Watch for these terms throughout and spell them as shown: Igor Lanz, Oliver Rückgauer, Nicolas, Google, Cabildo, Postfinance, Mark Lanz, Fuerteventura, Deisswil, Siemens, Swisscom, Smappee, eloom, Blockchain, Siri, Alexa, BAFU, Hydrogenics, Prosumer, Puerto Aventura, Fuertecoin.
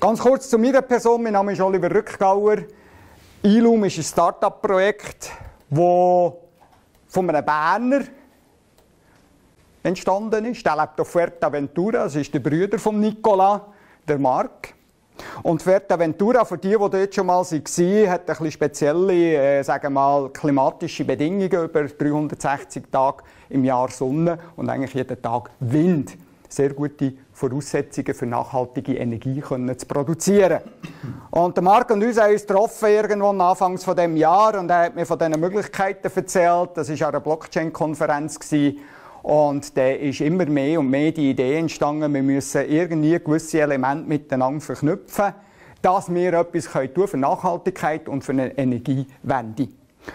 Ganz kurz zu meiner Person. Mein Name ist Oliver Rückgauer. eloom ist ein Start-up-Projekt, das von einem Berner entstanden ist. Der lebt auf Puerto Aventura. Das ist der Bruder von Nicolas, der Mark. Und Puerto Aventura, für die, die dort schon mal waren, hat ein bisschen spezielle, sagen wir mal, klimatische Bedingungen, über 360 Tage im Jahr Sonne und eigentlich jeden Tag Wind. Sehr gute Voraussetzungen für nachhaltige Energie zu produzieren. Und der Marc und uns haben uns getroffen, irgendwann anfangs von dem Jahr, und er hat mir von diesen Möglichkeiten erzählt. Das war an einer Blockchain-Konferenz. Und da ist immer mehr und mehr die Idee entstanden, wir müssen irgendwie gewisse Elemente miteinander verknüpfen, dass wir etwas tun für Nachhaltigkeit und für eine Energiewende.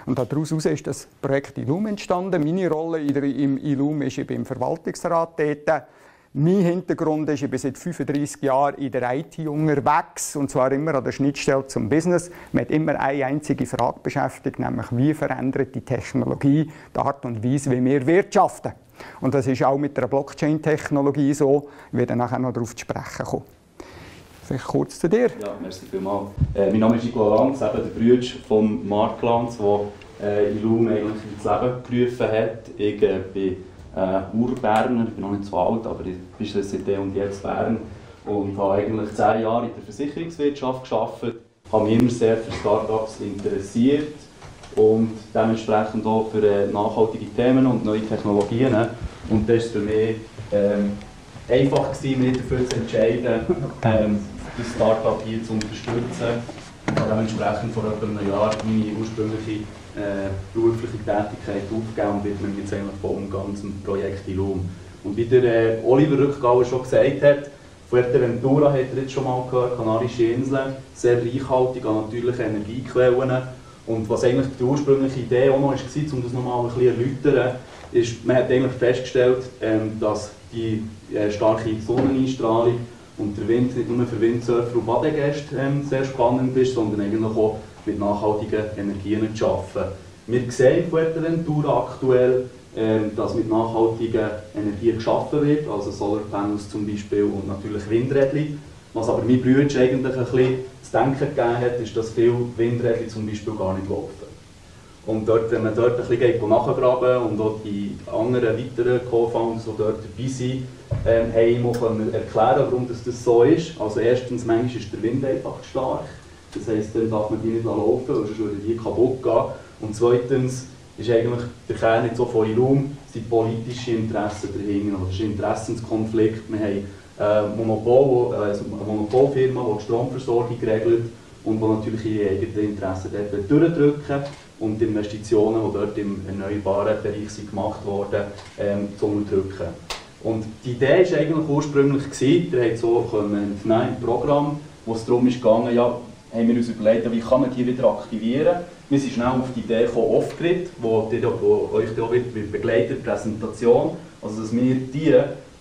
Und daraus ist das Projekt eloom entstanden. Meine Rolle im eloom ist, ich bin im Verwaltungsrat tätig. Mein Hintergrund ist, ich bin seit 35 Jahren in der IT unterwegs, und zwar immer an der Schnittstelle zum Business. Man hat immer eine einzige Frage beschäftigt, nämlich wie verändert die Technologie die Art und Weise, wie wir wirtschaften. Und das ist auch mit der Blockchain-Technologie so. Ich werde nachher noch darauf zu sprechen kommen. Vielleicht kurz zu dir. Ja, merci vielmals. Mein Name ist Igor Lanz, der Bruder von Mark Lanz, der eloom eigentlich ins Leben gerufen hat. Ich bin Urberner, ich bin noch nicht so alt, aber ich bin schon seit und jetzt Bern und habe eigentlich 10 Jahre in der Versicherungswirtschaft gearbeitet. Ich habe mich immer sehr für Startups interessiert und dementsprechend auch für nachhaltige Themen und neue Technologien. Und das war für mich einfach, mich dafür zu entscheiden, das Startup hier zu unterstützen. Ich habe dementsprechend vor etwa einem Jahr meine ursprüngliche berufliche Tätigkeit aufgegeben und widme mich jetzt eigentlich vom ganzen Projekt eloom. Und wie der Oliver Rückgauer schon gesagt hat, Fuerteventura hat er jetzt schon mal gehört, Kanarische Inseln, sehr reichhaltig an natürlichen Energiequellen. Und was eigentlich die ursprüngliche Idee auch noch war, um das nochmal ein bisschen zu erläutern, ist, man hat eigentlich festgestellt, dass die starke Sonneneinstrahlung und der Wind nicht nur für Windsurfer und Badegäste sehr spannend ist, sondern eigentlich auch mit nachhaltigen Energien zu arbeiten. Wir sehen in Fuerteventura aktuell, dass mit nachhaltigen Energien geschaffen wird, also Solarpanels zum Beispiel und natürlich Windrädchen. Was aber mein Bruder eigentlich ein bisschen zu denken gegeben hat, ist, dass viele Windrädchen zum Beispiel gar nicht laufen. Und dort, wenn man dort ein bisschen nachgraben und auch die anderen weiteren Co-Founders, die dort dabei sind, haben wir erklären, warum das so ist. Also erstens, manchmal ist der Wind einfach stark. Das heisst, dann darf man die nicht laufen lassen, sonst würde die kaputt gehen. Und zweitens ist eigentlich der Kern jetzt so von eloom, sind politische Interessen dahinter. Das ist ein Interessenskonflikt. Wir haben eine Monopolfirma, die die Stromversorgung regelt und die natürlich ihre eigenen Interessen dort durchdrücken und die Investitionen, die dort im erneuerbaren Bereich gemacht wurden, zu unterdrücken. Und die Idee war eigentlich ursprünglich, ihr habt so ein Programm, wo es darum ging, ja, haben wir uns überlegt, wie kann man die wieder aktivieren. Wir sind schnell auf die Idee von Off-Grid, die euch auch wieder begleitet, Präsentation, also dass wir die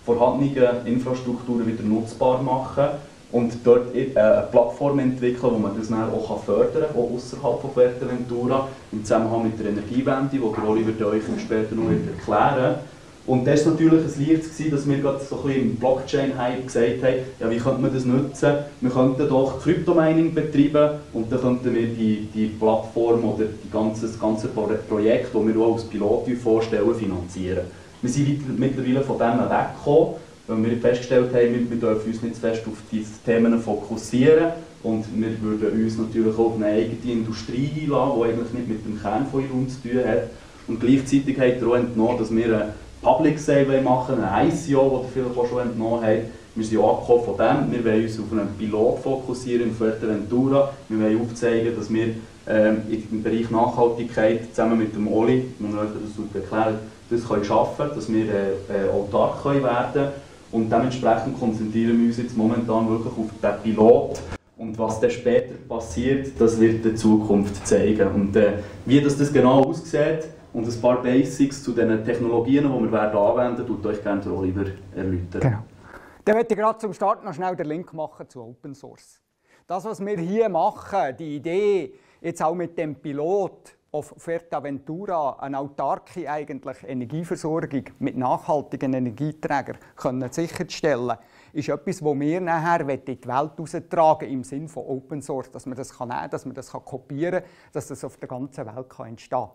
vorhandenen Infrastrukturen wieder nutzbar machen und dort eine Plattform entwickeln, wo man das dann auch fördern kann, auch außerhalb von Fuerteventura, im Zusammenhang mit der Energiewende, die Oliver euch später noch erklären. Und das war natürlich ein Licht, dass wir gerade so ein bisschen im Blockchain-Hype gesagt haben, ja, wie könnte man das nutzen? Wir könnten doch Kryptomining betreiben und dann könnten wir die Plattform oder das ganze Projekt, das wir auch als Pilot vorstellen, finanzieren. Wir sind mittlerweile von dem weggekommen, weil wir festgestellt haben, wir dürfen uns nicht zu fest auf diese Themen fokussieren und wir würden uns natürlich auch auf eine eigene Industrie einlassen, die eigentlich nicht mit dem Kern von eloom zu tun hat. Und gleichzeitig haben wir auch entnommen, dass wir eine Public Sale machen, ein ICO, das ihr vielleicht auch schon entnommen habt. Wir sind auch von dem. Wir wollen uns auf einen Pilot fokussieren in Fuerteventura. Wir wollen aufzeigen, dass wir im Bereich Nachhaltigkeit zusammen mit dem Oli, wenn man das erklärt, das können schaffen, dass wir autark werden können. Und dementsprechend konzentrieren wir uns jetzt momentan wirklich auf den Pilot. Und was dann später passiert, das wird die Zukunft zeigen. Und wie das genau aussieht, und ein paar Basics zu den Technologien, die wir anwenden, tut euch gerne Oliver erläutern. Genau. Dann möchte ich gerade zum Start noch schnell den Link machen zu Open Source. Das, was wir hier machen, die Idee, jetzt auch mit dem Pilot, auf Fuerteventura eine autarke eigentlich Energieversorgung mit nachhaltigen Energieträgern sicherstellen können, ist etwas, was wir nachher in die Welt austragen im Sinne von Open Source, dass man das nehmen kann, dass man das kopieren kann, dass das auf der ganzen Welt entstehen kann.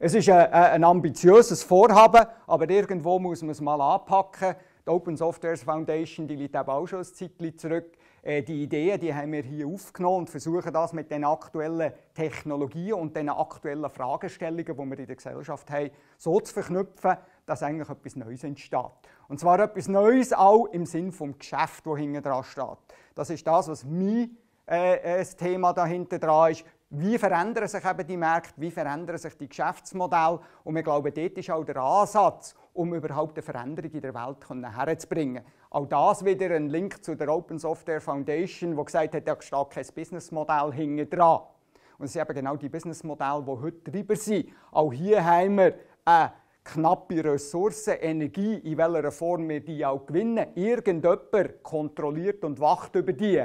Es ist ein ambitiöses Vorhaben, aber irgendwo muss man es mal anpacken. Die Open Software Foundation, die liegt auch schon ein Zeitchen zurück. Die Ideen, die haben wir hier aufgenommen und versuchen das mit den aktuellen Technologien und den aktuellen Fragestellungen, die wir in der Gesellschaft haben, so zu verknüpfen, dass eigentlich etwas Neues entsteht. Und zwar etwas Neues auch im Sinne des Geschäfts, das hinten dran steht. Das ist das, was mein Thema dahinter dran ist. Wie verändern sich eben die Märkte, wie verändern sich die Geschäftsmodelle? Und wir glauben, dort ist auch der Ansatz, um überhaupt eine Veränderung in der Welt herzubringen. Auch das wieder ein Link zu der Open Software Foundation, die gesagt hat, da steht kein Businessmodell hinten dran. Und es sind eben genau die Businessmodelle, die heute drüber sind. Auch hier haben wir eine knappe Ressourcen, Energie, in welcher Form wir die auch gewinnen. Irgendjemand kontrolliert und wacht über die.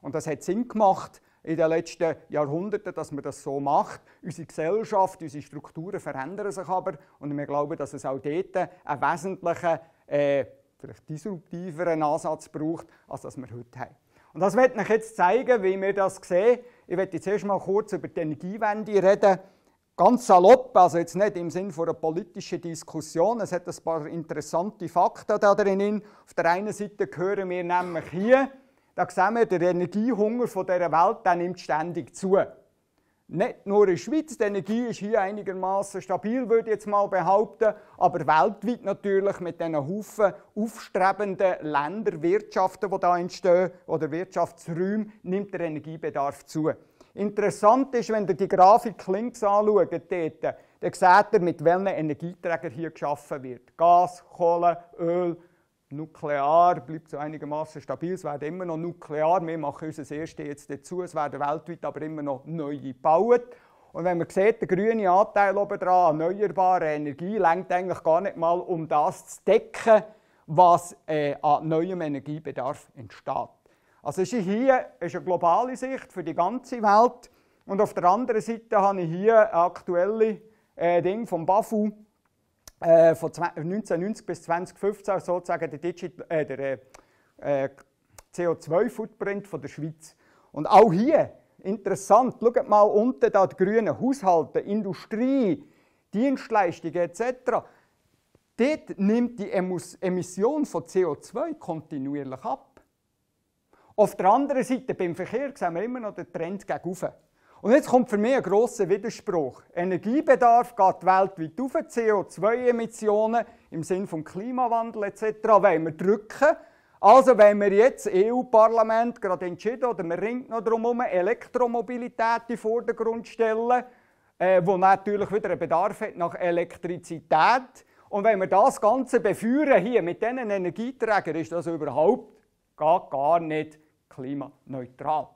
Und das hat Sinn gemacht in den letzten Jahrhunderten, dass man das so macht. Unsere Gesellschaft, unsere Strukturen verändern sich aber und wir glauben, dass es auch dort einen wesentlichen, vielleicht disruptiveren Ansatz braucht, als das wir heute haben. Und das möchte ich euch jetzt zeigen, wie wir das sehen. Ich möchte zuerst mal kurz über die Energiewende reden. Ganz salopp, also jetzt nicht im Sinne einer politischen Diskussion. Es hat ein paar interessante Fakten da drin. Auf der einen Seite hören wir nämlich hier, da sehen wir, der Energiehunger dieser Welt, der nimmt ständig zu. Nicht nur in der Schweiz, die Energie ist hier einigermaßen stabil, würde ich jetzt mal behaupten, aber weltweit natürlich mit diesen Haufen aufstrebenden Länder, Wirtschaften, die da entstehen, oder Wirtschaftsräumen, nimmt der Energiebedarf zu. Interessant ist, wenn ihr die Grafik links anschaut, dann seht ihr, mit welchen Energieträgern hier geschaffen wird. Gas, Kohle, Öl. Nuklear bleibt so einigermaßen stabil, es werden immer noch nuklear, wir machen unser erstes jetzt dazu, es werden weltweit aber immer noch neue gebaut. Und wenn man sieht, der grüne Anteil oben dran, erneuerbare Energie, reicht eigentlich gar nicht mal, um das zu decken, was an neuem Energiebedarf entsteht. Also hier ist eine globale Sicht für die ganze Welt und auf der anderen Seite habe ich hier ein aktuelles Ding vom BAFU. Von 1990 bis 2015 sozusagen der CO2-Footprint der Schweiz. Und auch hier, interessant, schaut mal unten da die grünen Haushalte, Industrie, Dienstleistungen etc. Dort nimmt die Emission von CO2 kontinuierlich ab. Auf der anderen Seite, beim Verkehr, sehen wir immer noch den Trend gegen oben. Und jetzt kommt für mich ein grosser Widerspruch. Energiebedarf geht weltweit auf, CO2-Emissionen im Sinne des Klimawandels etc. wollen wir drücken. Also wenn wir jetzt im EU-Parlament gerade entschieden, oder man ringt noch darum herum, Elektromobilität in den Vordergrund stellen, wo natürlich wieder einen Bedarf hat nach Elektrizität. Und wenn wir das Ganze befeuern hier mit diesen Energieträgern, ist das überhaupt gar nicht klimaneutral.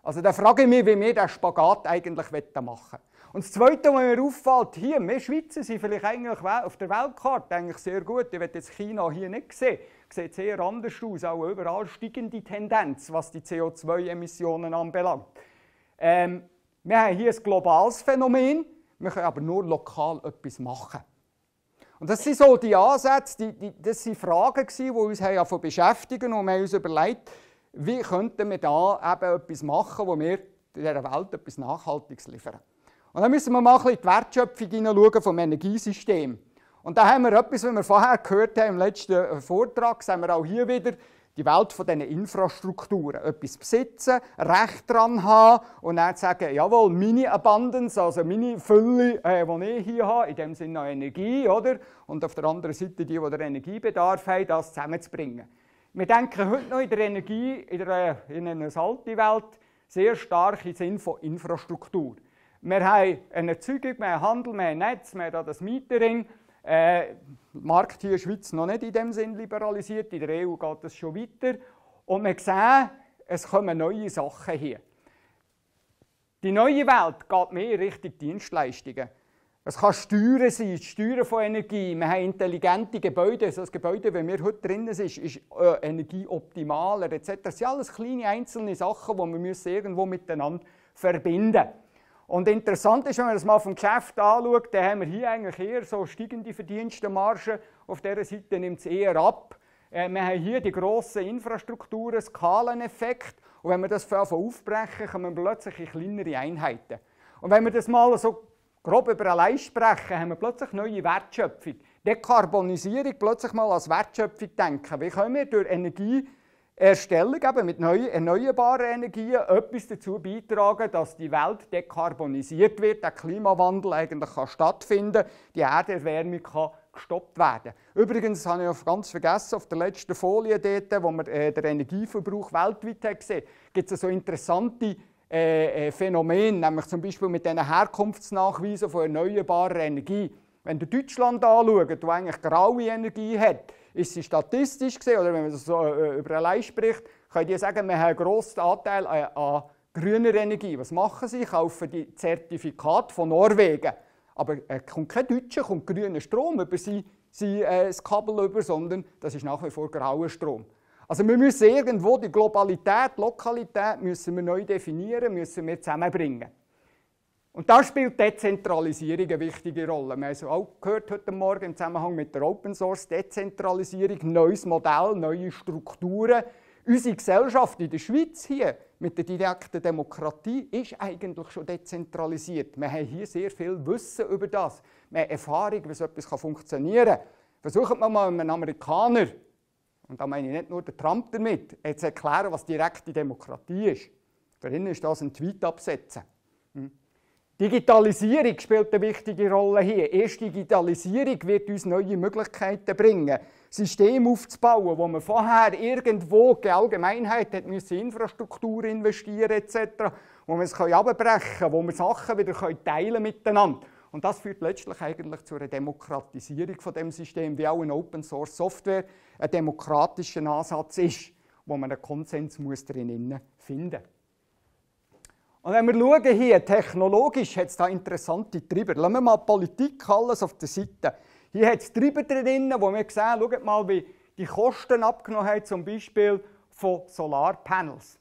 Also da frage ich mich, wie wir diesen Spagat eigentlich machen wollen. Und das Zweite, was mir auffällt, hier, wir Schweizer sind vielleicht eigentlich auf der Weltkarte eigentlich sehr gut. Ich will jetzt China hier nicht sehen. Sieht sehr anders aus, auch überall steigende Tendenz, was die CO2-Emissionen anbelangt. Wir haben hier ein globales Phänomen, wir können aber nur lokal etwas machen. Und das sind so die Ansätze, das sind Fragen, die uns beschäftigen und wir haben uns überlegt, wie könnten wir da eben etwas machen, wo wir dieser Welt etwas Nachhaltiges liefern? Und dann müssen wir mal ein bisschen in die Wertschöpfung hineinschauen vom Energiesystem. Und da haben wir etwas, was wir vorher gehört haben im letzten Vortrag, sehen wir auch hier wieder die Welt von diesen Infrastrukturen. Etwas besitzen, Recht daran haben und dann sagen, jawohl, meine Abundance, also meine Fülle, die ich hier habe, in dem Sinne auch Energie, oder? Und auf der anderen Seite die, die den Energiebedarf haben, das zusammenzubringen. Wir denken heute noch in der Energie, in einer alten Welt, sehr stark im Sinne von Infrastruktur. Wir haben eine Erzeugung, wir haben Handel, wir haben Netz, wir haben das Metering. Der Markt hier in der Schweiz noch nicht in dem Sinn liberalisiert, in der EU geht das schon weiter. Und wir sehen, es kommen neue Sachen hier. Die neue Welt geht mehr Richtung Dienstleistungen. Es kann Steuern sein, Steuern von Energie. Wir haben intelligente Gebäude. Also das Gebäude, wenn wir heute drin sind, ist energieoptimaler etc. Das sind alles kleine einzelne Sachen, die wir irgendwo miteinander verbinden müssen. Und interessant ist, wenn man das mal vom Geschäft anschaut, dann haben wir hier eigentlich eher so steigende Verdienstenmargen. Auf dieser Seite nimmt es eher ab. Wir haben hier die grossen Infrastrukturen, Skaleneffekt. Und wenn wir das aufbrechen, kommen wir plötzlich in kleinere Einheiten. Und wenn wir das mal so grob über allein sprechen, haben wir plötzlich neue Wertschöpfung. Dekarbonisierung plötzlich mal als Wertschöpfung denken. Wie können wir durch Energieerstellung eben mit neuen erneuerbaren Energien etwas dazu beitragen, dass die Welt dekarbonisiert wird, der Klimawandel eigentlich stattfinden kann, die Erderwärmung kann gestoppt werden. Übrigens habe ich ganz vergessen, auf der letzten Folie, dort, wo wir den Energieverbrauch weltweit gesehen haben, gibt es so interessante Phänomene, nämlich zum Beispiel mit diesen Herkunftsnachweisen von erneuerbarer Energie. Wenn ihr Deutschland anschaut, das eigentlich graue Energie hat, ist sie statistisch gesehen, oder wenn man das so über allein spricht, könnt ihr sagen, wir haben einen grossen Anteil an grüner Energie. Was machen sie? Kaufen die Zertifikate von Norwegen. Aber kommt kein Deutscher, kommt grüner Strom über das Kabel über, sondern das ist nach wie vor grauer Strom. Also wir müssen irgendwo die Globalität, Lokalität müssen wir neu definieren, müssen wir zusammenbringen. Und da spielt Dezentralisierung eine wichtige Rolle. Wir haben es auch gehört heute Morgen im Zusammenhang mit der Open Source, Dezentralisierung, neues Modell, neue Strukturen. Unsere Gesellschaft in der Schweiz hier mit der direkten Demokratie ist eigentlich schon dezentralisiert. Wir haben hier sehr viel Wissen über das. Wir haben Erfahrung, wie so etwas funktionieren kann. Versuchen wir mal einen Amerikaner, und da meine ich nicht nur den Trump damit, zu erklären, was direkte Demokratie ist. Für ihn ist das ein Tweet absetzen. Digitalisierung spielt eine wichtige Rolle hier. Erst Digitalisierung wird uns neue Möglichkeiten bringen, Systeme aufzubauen, wo man vorher irgendwo die Allgemeinheit hat, in Infrastruktur investieren etc., wo man es abbrechen kann, wo man Sachen wieder teilen miteinander. Und das führt letztlich eigentlich zu einer Demokratisierung von dem System, wie auch in Open Source Software ein demokratischer Ansatz ist, wo man einen Konsens drin finden muss. Und wenn wir schauen hier, technologisch hat es da interessante Treiber. Lassen wir mal Politik alles auf der Seite. Hier hat es Treiber drin, wo wir sehen, schaut mal, wie die Kosten abgenommen haben, zum Beispiel von Solarpanels.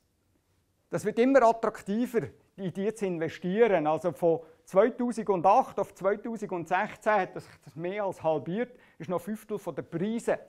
Das wird immer attraktiver, in die zu investieren. Also von 2008 auf 2016 hat das mehr als halbiert, ist noch ein Fünftel der Preise.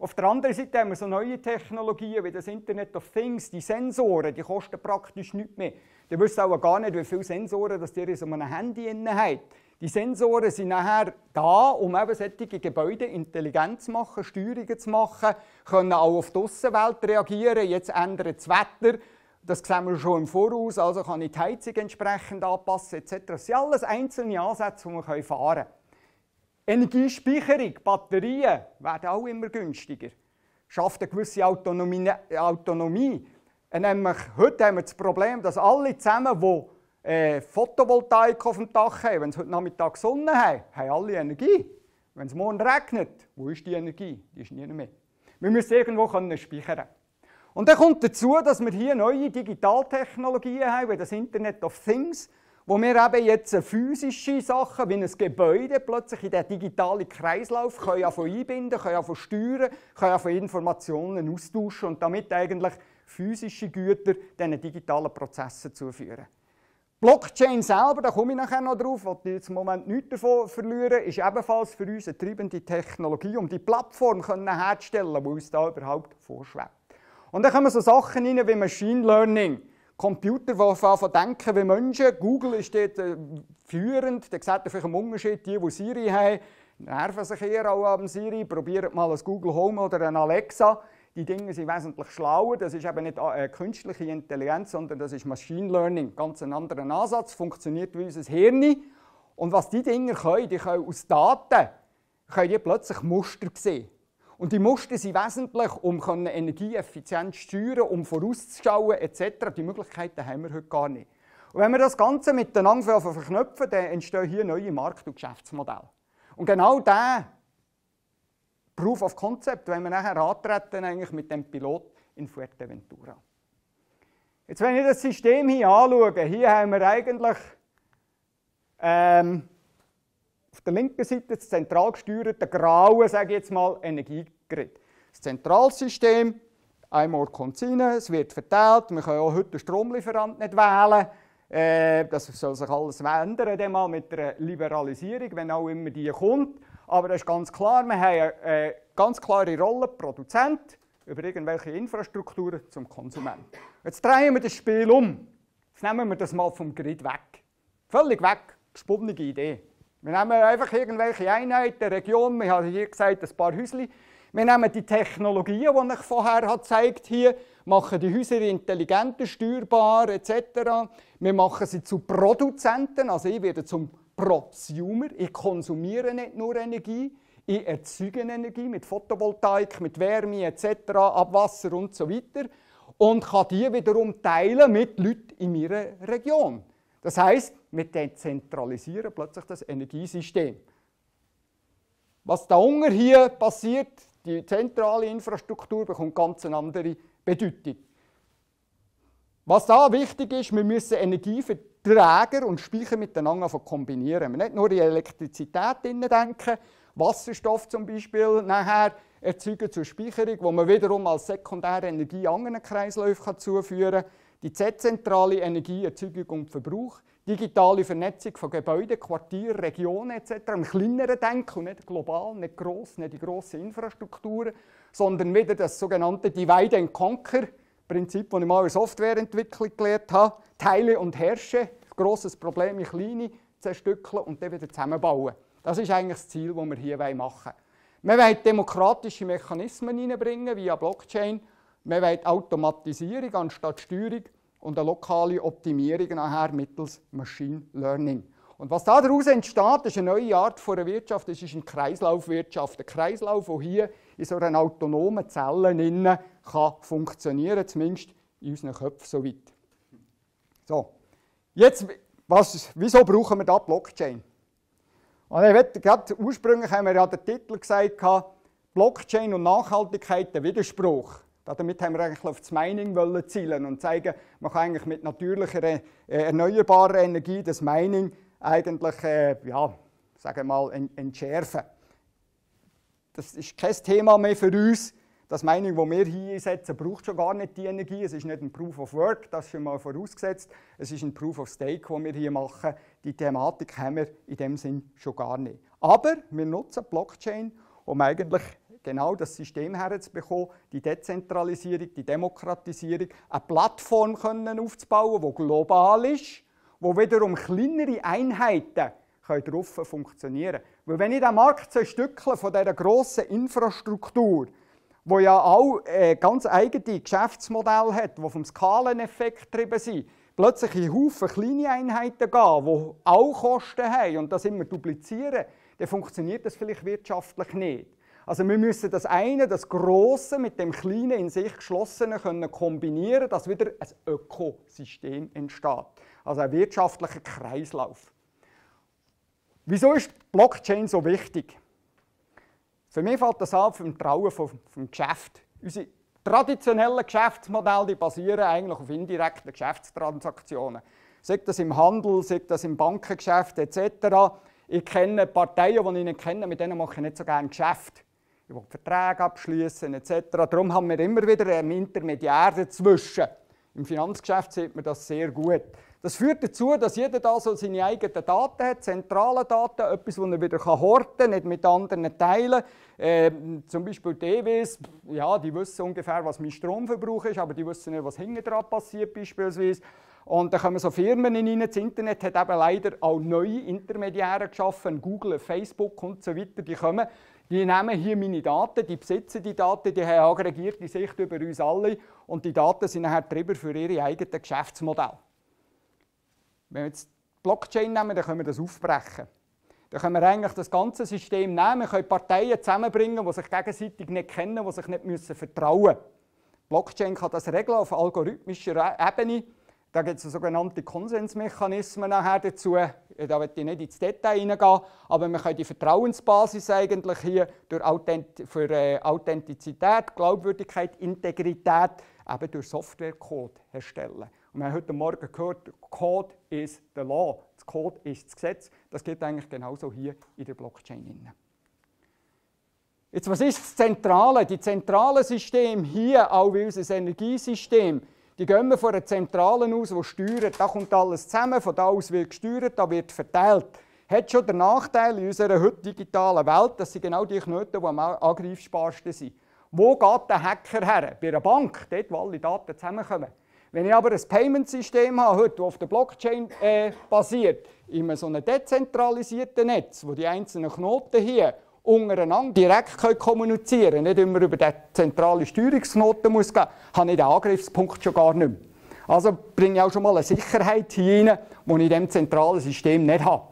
Auf der anderen Seite haben wir so neue Technologien wie das Internet of Things, die Sensoren, die kosten praktisch nichts mehr. Ihr wisst auch gar nicht, wie viele Sensoren das ihr in so einem Handy habt. Die Sensoren sind nachher da, um eben solche Gebäude intelligent zu machen, Steuerungen zu machen, können auch auf die Aussenwelt reagieren. Jetzt ändert das Wetter, das sehen wir schon im Voraus, also kann ich die Heizung entsprechend anpassen etc. Das sind alles einzelne Ansätze, die wir fahren können. Energiespeicherung, Batterien werden auch immer günstiger. Schafft eine gewisse Autonomie. Nämlich, heute haben wir das Problem, dass alle zusammen, die Photovoltaik auf dem Dach haben, wenn es heute Nachmittag Sonne haben, haben alle Energie. Wenn es morgen regnet, wo ist die Energie? Die ist nie mehr. Wir müssen irgendwo speichern. Und dann kommt dazu, dass wir hier neue Digitaltechnologien haben, wie das Internet of Things, wo wir eben jetzt physische Sachen, wie ein Gebäude, plötzlich in den digitalen Kreislauf können einbinden, können steuern, können Informationen austauschen und damit eigentlich physische Güter diesen digitalen Prozessen zuführen. Blockchain selber, da komme ich nachher noch drauf, weil ich jetzt im Moment nichts davon verlieren, ist ebenfalls für uns eine treibende Technologie, um die Plattform herzustellen, die uns da überhaupt vorschwebt. Und dann kommen so Sachen rein wie Machine Learning. Computer, die anfangen denken wie Menschen. Google ist dort führend. Da sieht ihr vielleicht einen Unterschied. Die, die Siri haben, nerven sich eher auch am Siri. Probiert mal ein Google Home oder ein Alexa. Die Dinge sind wesentlich schlauer. Das ist eben nicht künstliche Intelligenz, sondern das ist Machine Learning. Ganz ein anderer Ansatz. Funktioniert wie unser Hirn. Und was die Dinge können, die können aus Daten können die plötzlich Muster sehen. Und die Muster sind wesentlich, um energieeffizient zu steuern, um vorauszuschauen etc. Die Möglichkeiten haben wir heute gar nicht. Und wenn wir das Ganze miteinander verknüpfen, dann entstehen hier neue Markt- und Geschäftsmodelle. Und genau dieser Proof of Concept wollen wir nachher antreten, eigentlich mit dem Pilot in Fuerteventura. Jetzt, wenn ich das System hier anschaue, hier haben wir eigentlich auf der linken Seite das zentral gesteuerte graue, sage ich jetzt mal, Energiegrid. Das Zentralsystem, einmal kommt es rein, es wird verteilt, wir können auch heute den Stromlieferant nicht wählen, Das soll sich alles ändern mal mit der Liberalisierung, wenn auch immer die kommt. Aber das ist ganz klar, wir haben eine ganz klare Rolle, Produzent, über irgendwelche Infrastrukturen zum Konsumenten. Jetzt drehen wir das Spiel um. Jetzt nehmen wir das mal vom Grid weg. Völlig weg, gesponnene Idee. Wir nehmen einfach irgendwelche Einheiten, Regionen, wir haben hier gesagt, ein paar Häuschen. Wir nehmen die Technologien, die ich vorher gezeigt habe, machen die Häuser intelligenter, steuerbar etc. Wir machen sie zu Produzenten, also ich werde zum Prosumer. Ich konsumiere nicht nur Energie, ich erzeuge Energie mit Photovoltaik, mit Wärme etc., Abwasser und so weiter und kann die wiederum teilen mit Leuten in meiner Region. Das heisst, wir dezentralisieren plötzlich das Energiesystem. Was da unten hier passiert, die zentrale Infrastruktur bekommt ganz eine andere Bedeutung. Was da wichtig ist, wir müssen Energieverträger und Speicher miteinander kombinieren. Wir nicht nur in Elektrizität denken, Wasserstoff zum Beispiel nachher erzeugen zur Speicherung, wo man wiederum als sekundäre Energie anderen Kreisläufen zuführen kann. Die dezentrale Energieerzeugung und Verbrauch, digitale Vernetzung von Gebäuden, Quartieren, Regionen etc. Im kleineren Denken und nicht global, nicht gross, nicht die grossen Infrastrukturen, sondern wieder das sogenannte Divide and Conquer Prinzip, das ich mal in Softwareentwicklung gelernt habe. Teile und herrsche, grosses Problem in kleine zerstückeln und dann wieder zusammenbauen. Das ist eigentlich das Ziel, das wir hier machen wollen. Wir wollen demokratische Mechanismen hineinbringen via Blockchain. Wir wollen Automatisierung anstatt Steuerung und eine lokale Optimierung nachher mittels Machine Learning. Und was daraus entsteht, ist eine neue Art von Wirtschaft. Das ist eine Kreislaufwirtschaft. Ein Kreislauf, der hier in so einer autonomen Zelle funktionieren kann, zumindest in unseren Köpfen soweit. So. Jetzt, wieso brauchen wir da Blockchain? Und ich möchte, gerade ursprünglich haben wir ja den Titel gesagt, Blockchain und Nachhaltigkeit, der Widerspruch. Damit haben wir eigentlich auf das Mining zielen und zeigen, man kann eigentlich mit natürlicher, erneuerbarer Energie das Mining eigentlich, ja, sagen wir mal, entschärfen. Das ist kein Thema mehr für uns. Das Mining, das wir hier einsetzen, braucht schon gar nicht die Energie. Es ist nicht ein Proof of Work, das ist schon mal vorausgesetzt. Es ist ein Proof of Stake, das wir hier machen. Die Thematik haben wir in dem Sinn schon gar nicht. Aber wir nutzen Blockchain, um eigentlich genau das System herzubekommen, die Dezentralisierung, die Demokratisierung, eine Plattform aufzubauen, die global ist, wo wiederum kleinere Einheiten darauf funktionieren können. Weil wenn ich den Markt zerstückle von dieser grossen Infrastruktur, die ja auch ganz eigene Geschäftsmodelle hat, die vom Skaleneffekt getrieben sind, plötzlich in Haufen kleine Einheiten gehen, die auch Kosten haben und das immer duplizieren, dann funktioniert das vielleicht wirtschaftlich nicht. Also wir müssen das eine, das Grosse mit dem Kleinen in sich Geschlossenen kombinieren, dass wieder ein Ökosystem entsteht. Also ein wirtschaftlicher Kreislauf. Wieso ist Blockchain so wichtig? Für mich fällt das ab vom Trauen vom Geschäft. Unsere traditionellen Geschäftsmodelle die basieren eigentlich auf indirekten Geschäftstransaktionen. Sei das im Handel, sei das im Bankengeschäft etc. Ich kenne Parteien, die ich nicht kenne, mit denen mache ich nicht so gerne Geschäft. Ich will Verträge abschließen etc. Darum haben wir immer wieder einen Intermediär dazwischen. Im Finanzgeschäft sieht man das sehr gut. Das führt dazu, dass jeder da so seine eigenen Daten hat, zentrale Daten, etwas, das er wieder horten kann, nicht mit anderen teilen. Zum Beispiel die EWs, ja, die wissen ungefähr, was mein Stromverbrauch ist, aber die wissen nicht, was hinten dran passiert beispielsweise. Und da kommen so Firmen hinein. Das Internet hat eben leider auch neue Intermediäre geschaffen, Google, Facebook und so weiter. Die kommen, die nehmen hier meine Daten, die besitzen die Daten, die haben aggregierte Sicht über uns alle und die Daten sind nachher drüber für ihre eigenen Geschäftsmodelle. Wenn wir jetzt Blockchain nehmen, dann können wir das aufbrechen. Dann können wir eigentlich das ganze System nehmen. Wir können Parteien zusammenbringen, die sich gegenseitig nicht kennen, die sich nicht vertrauen müssen. Blockchain kann das regeln auf algorithmischer Ebene. Da gibt es sogenannte Konsensmechanismen nachher dazu. Da möchte ich nicht ins Detail hineingehen, aber wir können die Vertrauensbasis eigentlich hier durch Authentizität, Glaubwürdigkeit, Integrität eben durch Softwarecode herstellen. Und wir haben heute Morgen gehört, Code is the law. Das Code ist das Gesetz. Das geht eigentlich genauso hier in der Blockchain hinein. Jetzt, was ist das Zentrale? Die zentralen Systeme hier, auch wie unser Energiesystem, Die gehen wir von einer Zentrale aus, die steuert. Da kommt alles zusammen, von da aus wird gesteuert, da wird verteilt. Hat schon den Nachteil in unserer heute digitalen Welt, dass sie genau die Knoten, die am angreifbarsten sind. Wo geht der Hacker her? Bei einer Bank, dort, wo alle Daten zusammenkommen. Wenn ich aber ein Payment-System habe, heute, das auf der Blockchain basiert, in so einem dezentralisierten Netz, wo die einzelnen Knoten hier untereinander direkt kommunizieren können, nicht immer über den zentralen Steuerungsknoten muss gehen, habe ich den Angriffspunkt schon gar nicht mehr. Also bringe ich auch schon mal eine Sicherheit hinein, die ich in diesem zentralen System nicht habe.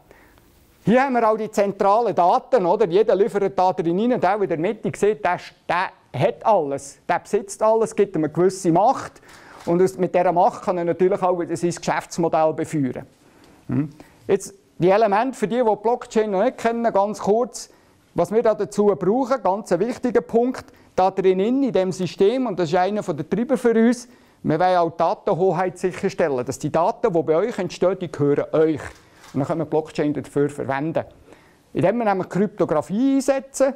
Hier haben wir auch die zentralen Daten, oder? Jeder liefert da drin rein und auch in der Mitte sieht, der hat alles, der besitzt alles, gibt ihm eine gewisse Macht. Und mit dieser Macht kann er natürlich auch wieder sein Geschäftsmodell befeuern. Jetzt die Elemente für die, die Blockchain noch nicht kennen, ganz kurz. Was wir dazu brauchen, ganz ein wichtiger Punkt, da drin in diesem System, und das ist einer der Treiber für uns, wir wollen auch die Datenhoheit sicherstellen, dass die Daten, die bei euch entstehen, die gehören euch. Und dann können wir Blockchain dafür verwenden. Indem wir nämlich Kryptographie einsetzen,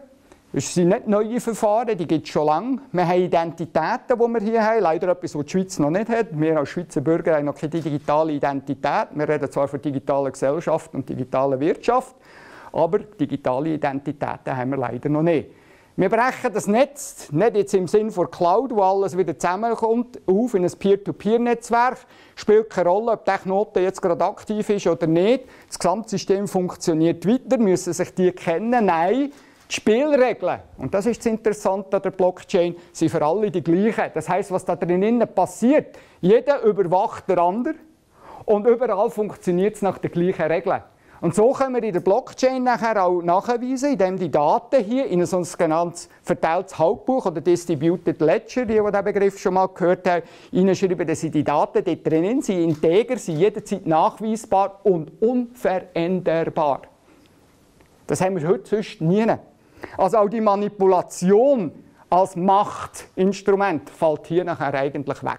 das sind nicht neue Verfahren, die gibt es schon lange. Wir haben Identitäten, die wir hier haben, leider etwas, was die Schweiz noch nicht hat. Wir als Schweizer Bürger haben noch keine digitale Identität. Wir reden zwar von digitaler Gesellschaft und digitaler Wirtschaft, aber digitale Identitäten haben wir leider noch nicht. Wir brechen das Netz, nicht jetzt im Sinne von Cloud, wo alles wieder zusammenkommt, auf in ein Peer-to-Peer-Netzwerk. Spielt keine Rolle, ob der Knoten jetzt gerade aktiv ist oder nicht. Das Gesamtsystem funktioniert weiter. Müssen sich die kennen? Nein. Die Spielregeln, und das ist das Interessante an der Blockchain, sind für alle die gleichen. Das heisst, was da drinnen passiert, jeder überwacht den anderen und überall funktioniert es nach den gleichen Regeln. Und so können wir in der Blockchain nachher auch nachweisen, indem die Daten hier in ein sogenanntes verteiltes Hauptbuch oder Distributed Ledger, die wir diesen Begriff schon mal gehört haben, hineinschreiben, dass die Daten dort drinnen sind, integer, sind jederzeit nachweisbar und unveränderbar. Das haben wir heute sonst nie. Also auch die Manipulation als Machtinstrument fällt hier nachher eigentlich weg.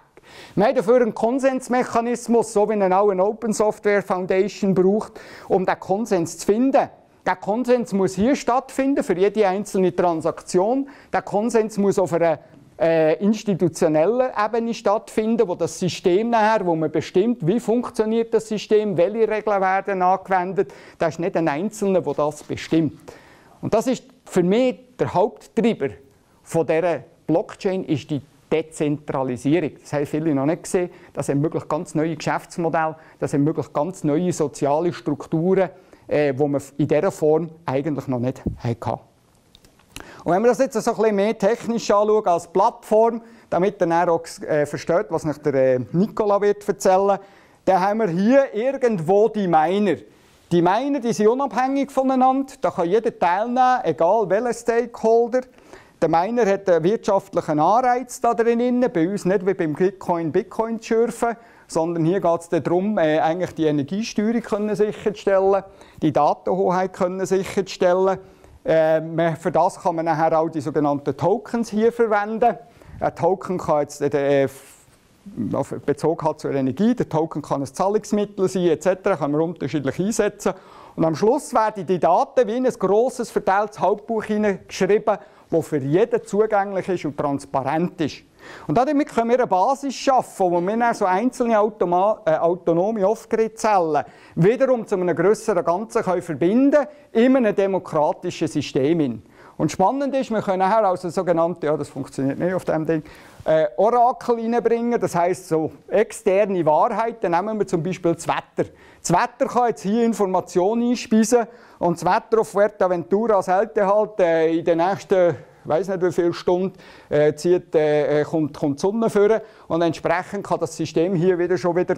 Wir haben dafür einen Konsensmechanismus, so wie er auch eine Open Software Foundation braucht, um den Konsens zu finden. Der Konsens muss hier stattfinden für jede einzelne Transaktion. Der Konsens muss auf einer institutionellen Ebene stattfinden, wo das System nachher, wo man bestimmt, wie funktioniert das System, welche Regeln werden angewendet. Das ist nicht ein Einzelner, der das bestimmt. Und das ist für mich der Haupttreiber von dieser Blockchain, ist die Dezentralisierung. Das haben viele noch nicht gesehen. Das ermöglicht ganz neue Geschäftsmodelle, das ermöglicht ganz neue soziale Strukturen, die man in dieser Form eigentlich noch nicht hatte. Und wenn wir das jetzt so ein bisschen mehr technisch anschauen als Plattform, damit ihr dann auch versteht, was euch der Nicolas erzählen wird, dann haben wir hier irgendwo die Miner. Die Miner, die sind unabhängig voneinander, da kann jeder teilnehmen, egal welcher Stakeholder. Der Miner hat einen wirtschaftlichen Anreiz da drin, bei uns nicht wie beim Bitcoin zu schürfen, sondern hier geht es darum, eigentlich die Energiesteuerung sicherzustellen, die Datenhoheit sicherzustellen. Für das kann man nachher auch die sogenannten Tokens hier verwenden. Ein Token kann jetzt Bezug hat zur Energie, der Token kann ein Zahlungsmittel sein, etc., können wir unterschiedlich einsetzen. Und am Schluss werden die Daten wie in ein grosses verteiltes Hauptbuch hineingeschrieben, das für jeden zugänglich ist und transparent ist. Und damit können wir eine Basis schaffen, wo wir dann so einzelne autonome Off-Grid-Zellen wiederum zu einem grösseren Ganzen verbinden können, in einem demokratischen System. Und spannend ist, wir können nachher also sogenannte, ja, das funktioniert nicht auf dem Ding, Orakel reinbringen, das heisst so externe Wahrheiten, nehmen wir zum Beispiel das Wetter. Das Wetter kann jetzt hier Informationen einspeisen und das Wetter auf Puerto Aventura selten halt in den nächsten, ich weiss nicht wie viele Stunden, kommt die Sonne vor und entsprechend kann das System hier wieder schon wieder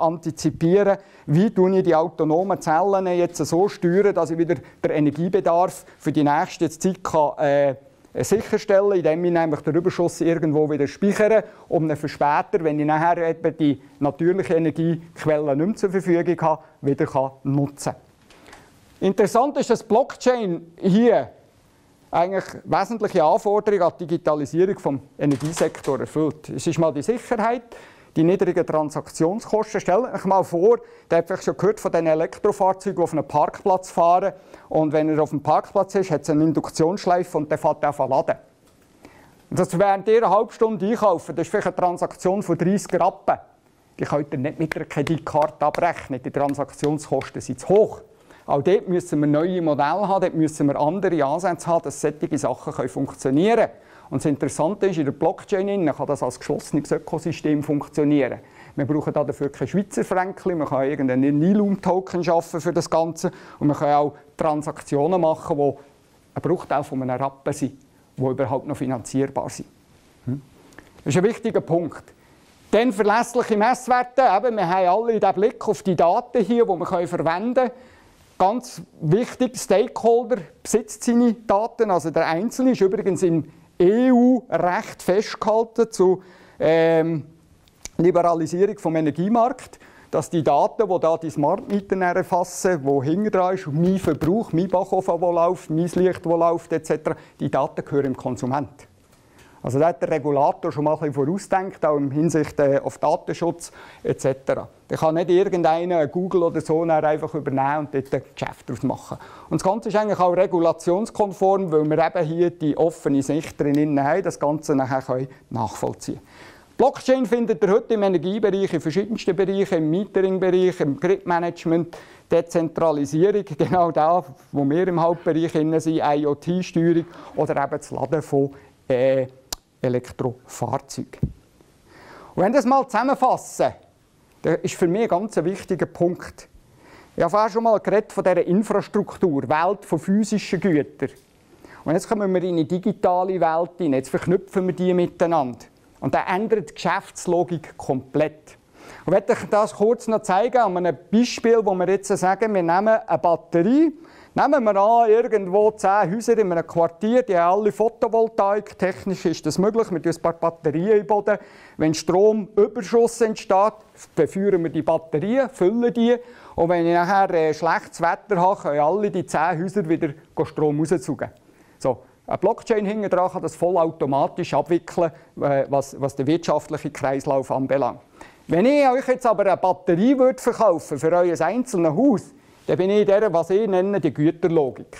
antizipieren, wie ich die autonomen Zellen jetzt so steuern, dass ich wieder den Energiebedarf für die nächste Zeit kann, sicherstellen, indem ich nämlich den Überschuss irgendwo wieder speichere, um dann für später, wenn ich nachher etwa die natürliche Energiequelle nicht mehr zur Verfügung habe, wieder nutzen kann. Interessant ist, dass Blockchain hier eigentlich wesentliche Anforderungen an die Digitalisierung des Energiesektors erfüllt. Es ist mal die Sicherheit, die niedrigen Transaktionskosten. Stellt euch mal vor, ihr habt vielleicht schon gehört von den Elektrofahrzeugen, die auf einem Parkplatz fahren. Und wenn er auf dem Parkplatz ist, hat es eine Induktionsschleife und der fährt auf laden. Das während ihr eine halbe Stunde einkaufen. Das ist vielleicht eine Transaktion von 30 Rappen. Die könnt ihr nicht mit einer Kreditkarte abrechnen. Die Transaktionskosten sind zu hoch. Auch dort müssen wir neue Modelle haben, dort müssen wir andere Ansätze haben, dass solche Sachen funktionieren können. Und das Interessante ist, in der Blockchain kann das als geschlossenes Ökosystem funktionieren. Wir brauchen dafür kein Schweizer Fränkli, man kann irgendeinen eloom-Token schaffen für das Ganze. Und man kann auch Transaktionen machen, die ein Bruchteil von einem Rappen sind, die überhaupt noch finanzierbar sind. Das ist ein wichtiger Punkt. Dann verlässliche Messwerte. Eben, wir haben alle den Blick auf die Daten hier, die wir verwenden können. Ganz wichtig, Stakeholder besitzt seine Daten, also der Einzelne ist übrigens im EU-Recht festgehalten zur Liberalisierung des Energiemarkts, dass die Daten, die da die Smart Meter erfassen, wo hinten dran ist, mein Verbrauch, mein Backofen, wo läuft, mein Licht, wo läuft, etc., die Daten gehören dem Konsument. Also da hat der Regulator schon mal ein bisschen vorausdenkt, auch in Hinsicht auf Datenschutz etc. Da kann nicht irgendeiner, Google oder so, einfach übernehmen und dort ein Geschäft daraus machen. Und das Ganze ist eigentlich auch regulationskonform, weil wir eben hier die offene Sicht drinnen haben, das Ganze nachher nachvollziehen können. Blockchain findet ihr heute im Energiebereich, in verschiedensten Bereichen, im Metering-Bereich, im Grid-Management, Dezentralisierung, genau da, wo wir im Hauptbereich sind, IoT-Steuerung oder eben das Laden von Elektrofahrzeug. Und wenn ich das mal zusammenfasse, das ist für mich ein ganz wichtiger Punkt. Ich habe vorhin schon mal geredet von dieser Infrastruktur, Welt von physischen Gütern. Und jetzt kommen wir in eine digitale Welt hinein, jetzt verknüpfen wir die miteinander. Und das ändert die Geschäftslogik komplett. Und ich möchte das kurz noch zeigen an einem Beispiel, wo wir jetzt sagen, wir nehmen eine Batterie. Nehmen wir an, irgendwo 10 Häuser in einem Quartier, die haben alle Photovoltaik, technisch ist das möglich, wir tun ein paar Batterien im Boden. Wenn Stromüberschuss entsteht, befeuern wir die Batterien, füllen die. Und wenn ich nachher schlechtes Wetter habe, können alle die 10 Häuser wieder Strom rauszugeben. So, eine Blockchain hinten dran kann das vollautomatisch abwickeln, was den wirtschaftlichen Kreislauf anbelangt. Wenn ich euch jetzt aber eine Batterie verkaufen würde für euer einzelnes Haus, dann bin ich in der, was ich nenne, die Güterlogik.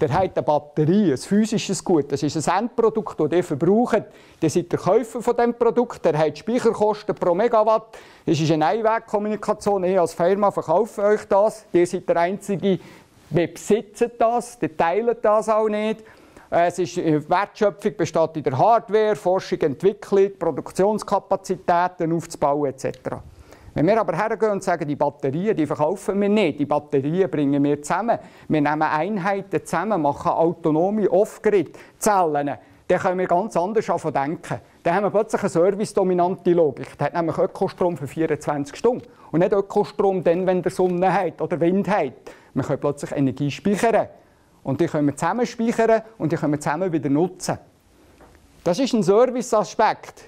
Der hat eine Batterie, ein physisches Gut, das ist ein Endprodukt, das ihr verbraucht. Dann seid ihr Käufer von diesem Produkt, der hat Speicherkosten pro Megawatt. Das ist eine Einwegkommunikation, ich als Firma verkaufe euch das. Ihr seid der Einzige, der besitzt das, der teilt das auch nicht. Es ist, Wertschöpfung besteht in der Hardware, Forschung, Entwicklung, Produktionskapazitäten aufzubauen etc. Wenn wir aber hergehen und sagen, die Batterien die verkaufen wir nicht, die Batterien bringen wir zusammen, wir nehmen Einheiten zusammen, machen autonome Off-Grid-Zellen, dann können wir ganz anders davon denken. Dann haben wir plötzlich eine servicedominante Logik. Da hat nämlich Ökostrom für 24 Stunden. Und nicht Ökostrom dann, wenn der Sonne hat oder Wind hat. Wir können plötzlich Energie speichern. Und die können wir zusammen speichern und die können wir zusammen wieder nutzen. Das ist ein Serviceaspekt.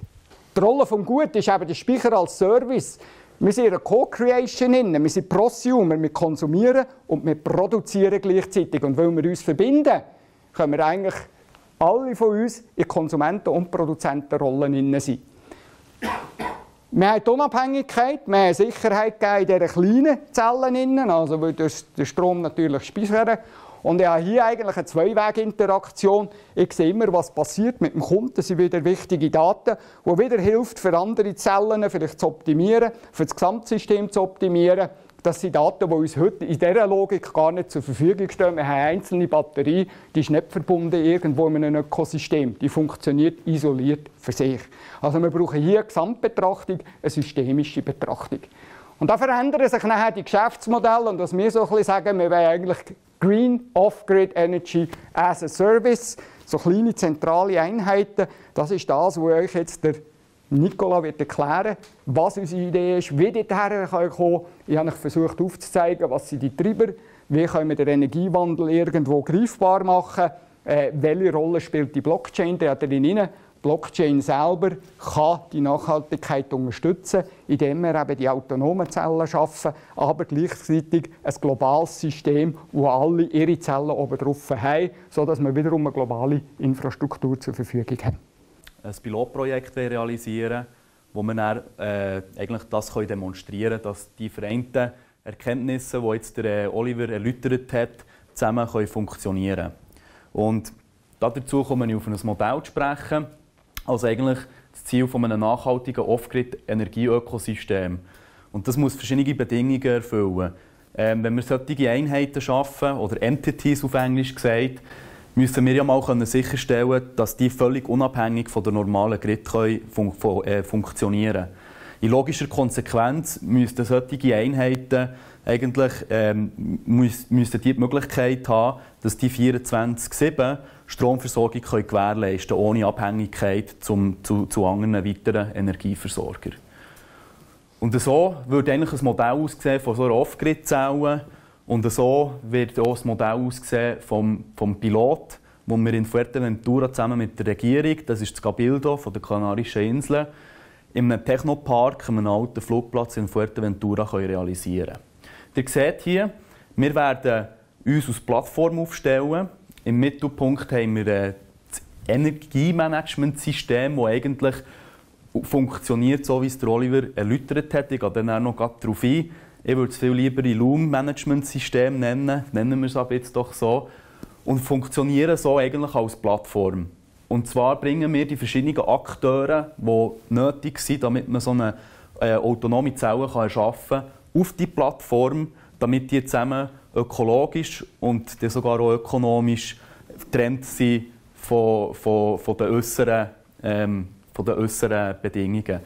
Die Rolle des Guten ist eben der Speicher als Service. Wir sind in einer Co-Creation, wir sind Prosumer, wir konsumieren und wir produzieren gleichzeitig. Und weil wir uns verbinden, können wir eigentlich alle von uns in Konsumenten- und Produzentenrollen sein. Wir haben die Unabhängigkeit, wir haben Sicherheit in diesen kleinen Zellen, also weil der Strom natürlich speichern. Und ich habe hier eigentlich eine Zwei-Weg-Interaktion. Ich sehe immer, was passiert mit dem Kunden. Das sind wieder wichtige Daten, die wieder hilft, für andere Zellen vielleicht zu optimieren, für das Gesamtsystem zu optimieren. Das sind Daten, die uns heute in dieser Logik gar nicht zur Verfügung stehen. Wir haben eine einzelne Batterie, die ist nicht verbunden irgendwo in einem Ökosystem. Die funktioniert isoliert für sich. Also wir brauchen hier eine Gesamtbetrachtung, eine systemische Betrachtung. Und da verändern sich nachher die Geschäftsmodelle. Und was wir so ein bisschen sagen, wir wollen eigentlich Green Off-Grid Energy as a Service, so kleine zentrale Einheiten, das ist das, was euch jetzt der Nicolas erklären wird, was unsere Idee ist, wie die daher kommen. Ich habe euch versucht aufzuzeigen, was sind die Treiber, wie können wir den Energiewandel irgendwo greifbar machen, welche Rolle spielt die Blockchain darin. Blockchain selber kann die Nachhaltigkeit unterstützen, indem wir eben die autonomen Zellen schaffen, aber gleichzeitig ein globales System, wo alle ihre Zellen oben drauf haben, sodass wir wiederum eine globale Infrastruktur zur Verfügung haben. Ein Pilotprojekt realisieren, wo wir dann, eigentlich das demonstrieren können, dass die vereinten Erkenntnisse, die jetzt der Oliver erläutert hat, zusammen funktionieren können. Und Dazu komme ich auf ein Modell zu sprechen, also eigentlich das Ziel von einem nachhaltigen Off-Grid-Energieökosystem. Und das muss verschiedene Bedingungen erfüllen. Wenn wir solche Einheiten schaffen, oder Entities auf Englisch gesagt, müssen wir ja mal sicherstellen können, dass die völlig unabhängig von der normalen Grid funktionieren können. In logischer Konsequenz müssten solche Einheiten eigentlich die Möglichkeit haben, dass die 24/7 Stromversorgung können gewährleisten können, ohne Abhängigkeit zu anderen weiteren Energieversorgern. Und so würde eigentlich ein Modell aussehen von so einer Off-Grid-Zelle und so wird auch das Modell aussehen vom Pilot, wo wir in Fuerteventura zusammen mit der Regierung, das ist das Cabildo von den Kanarischen Inseln, in einem Technopark, einem alten Flugplatz in Fuerteventura realisieren können. Ihr seht hier, wir werden uns als Plattform aufstellen. Im Mittelpunkt haben wir das Energiemanagementsystem, das eigentlich funktioniert, so wie es Oliver erläutert hat. Ich gehe dann noch darauf ein. Ich würde es viel lieber eloom-Managementsystem nennen, nennen wir es ab jetzt doch so, und funktionieren so eigentlich als Plattform. Und zwar bringen wir die verschiedenen Akteure, die nötig sind, damit man so eine autonome Zelle erschaffen kann, auf die Plattform, damit die zusammen ökologisch und sogar auch ökonomisch getrennt sind von den äußeren Bedingungen.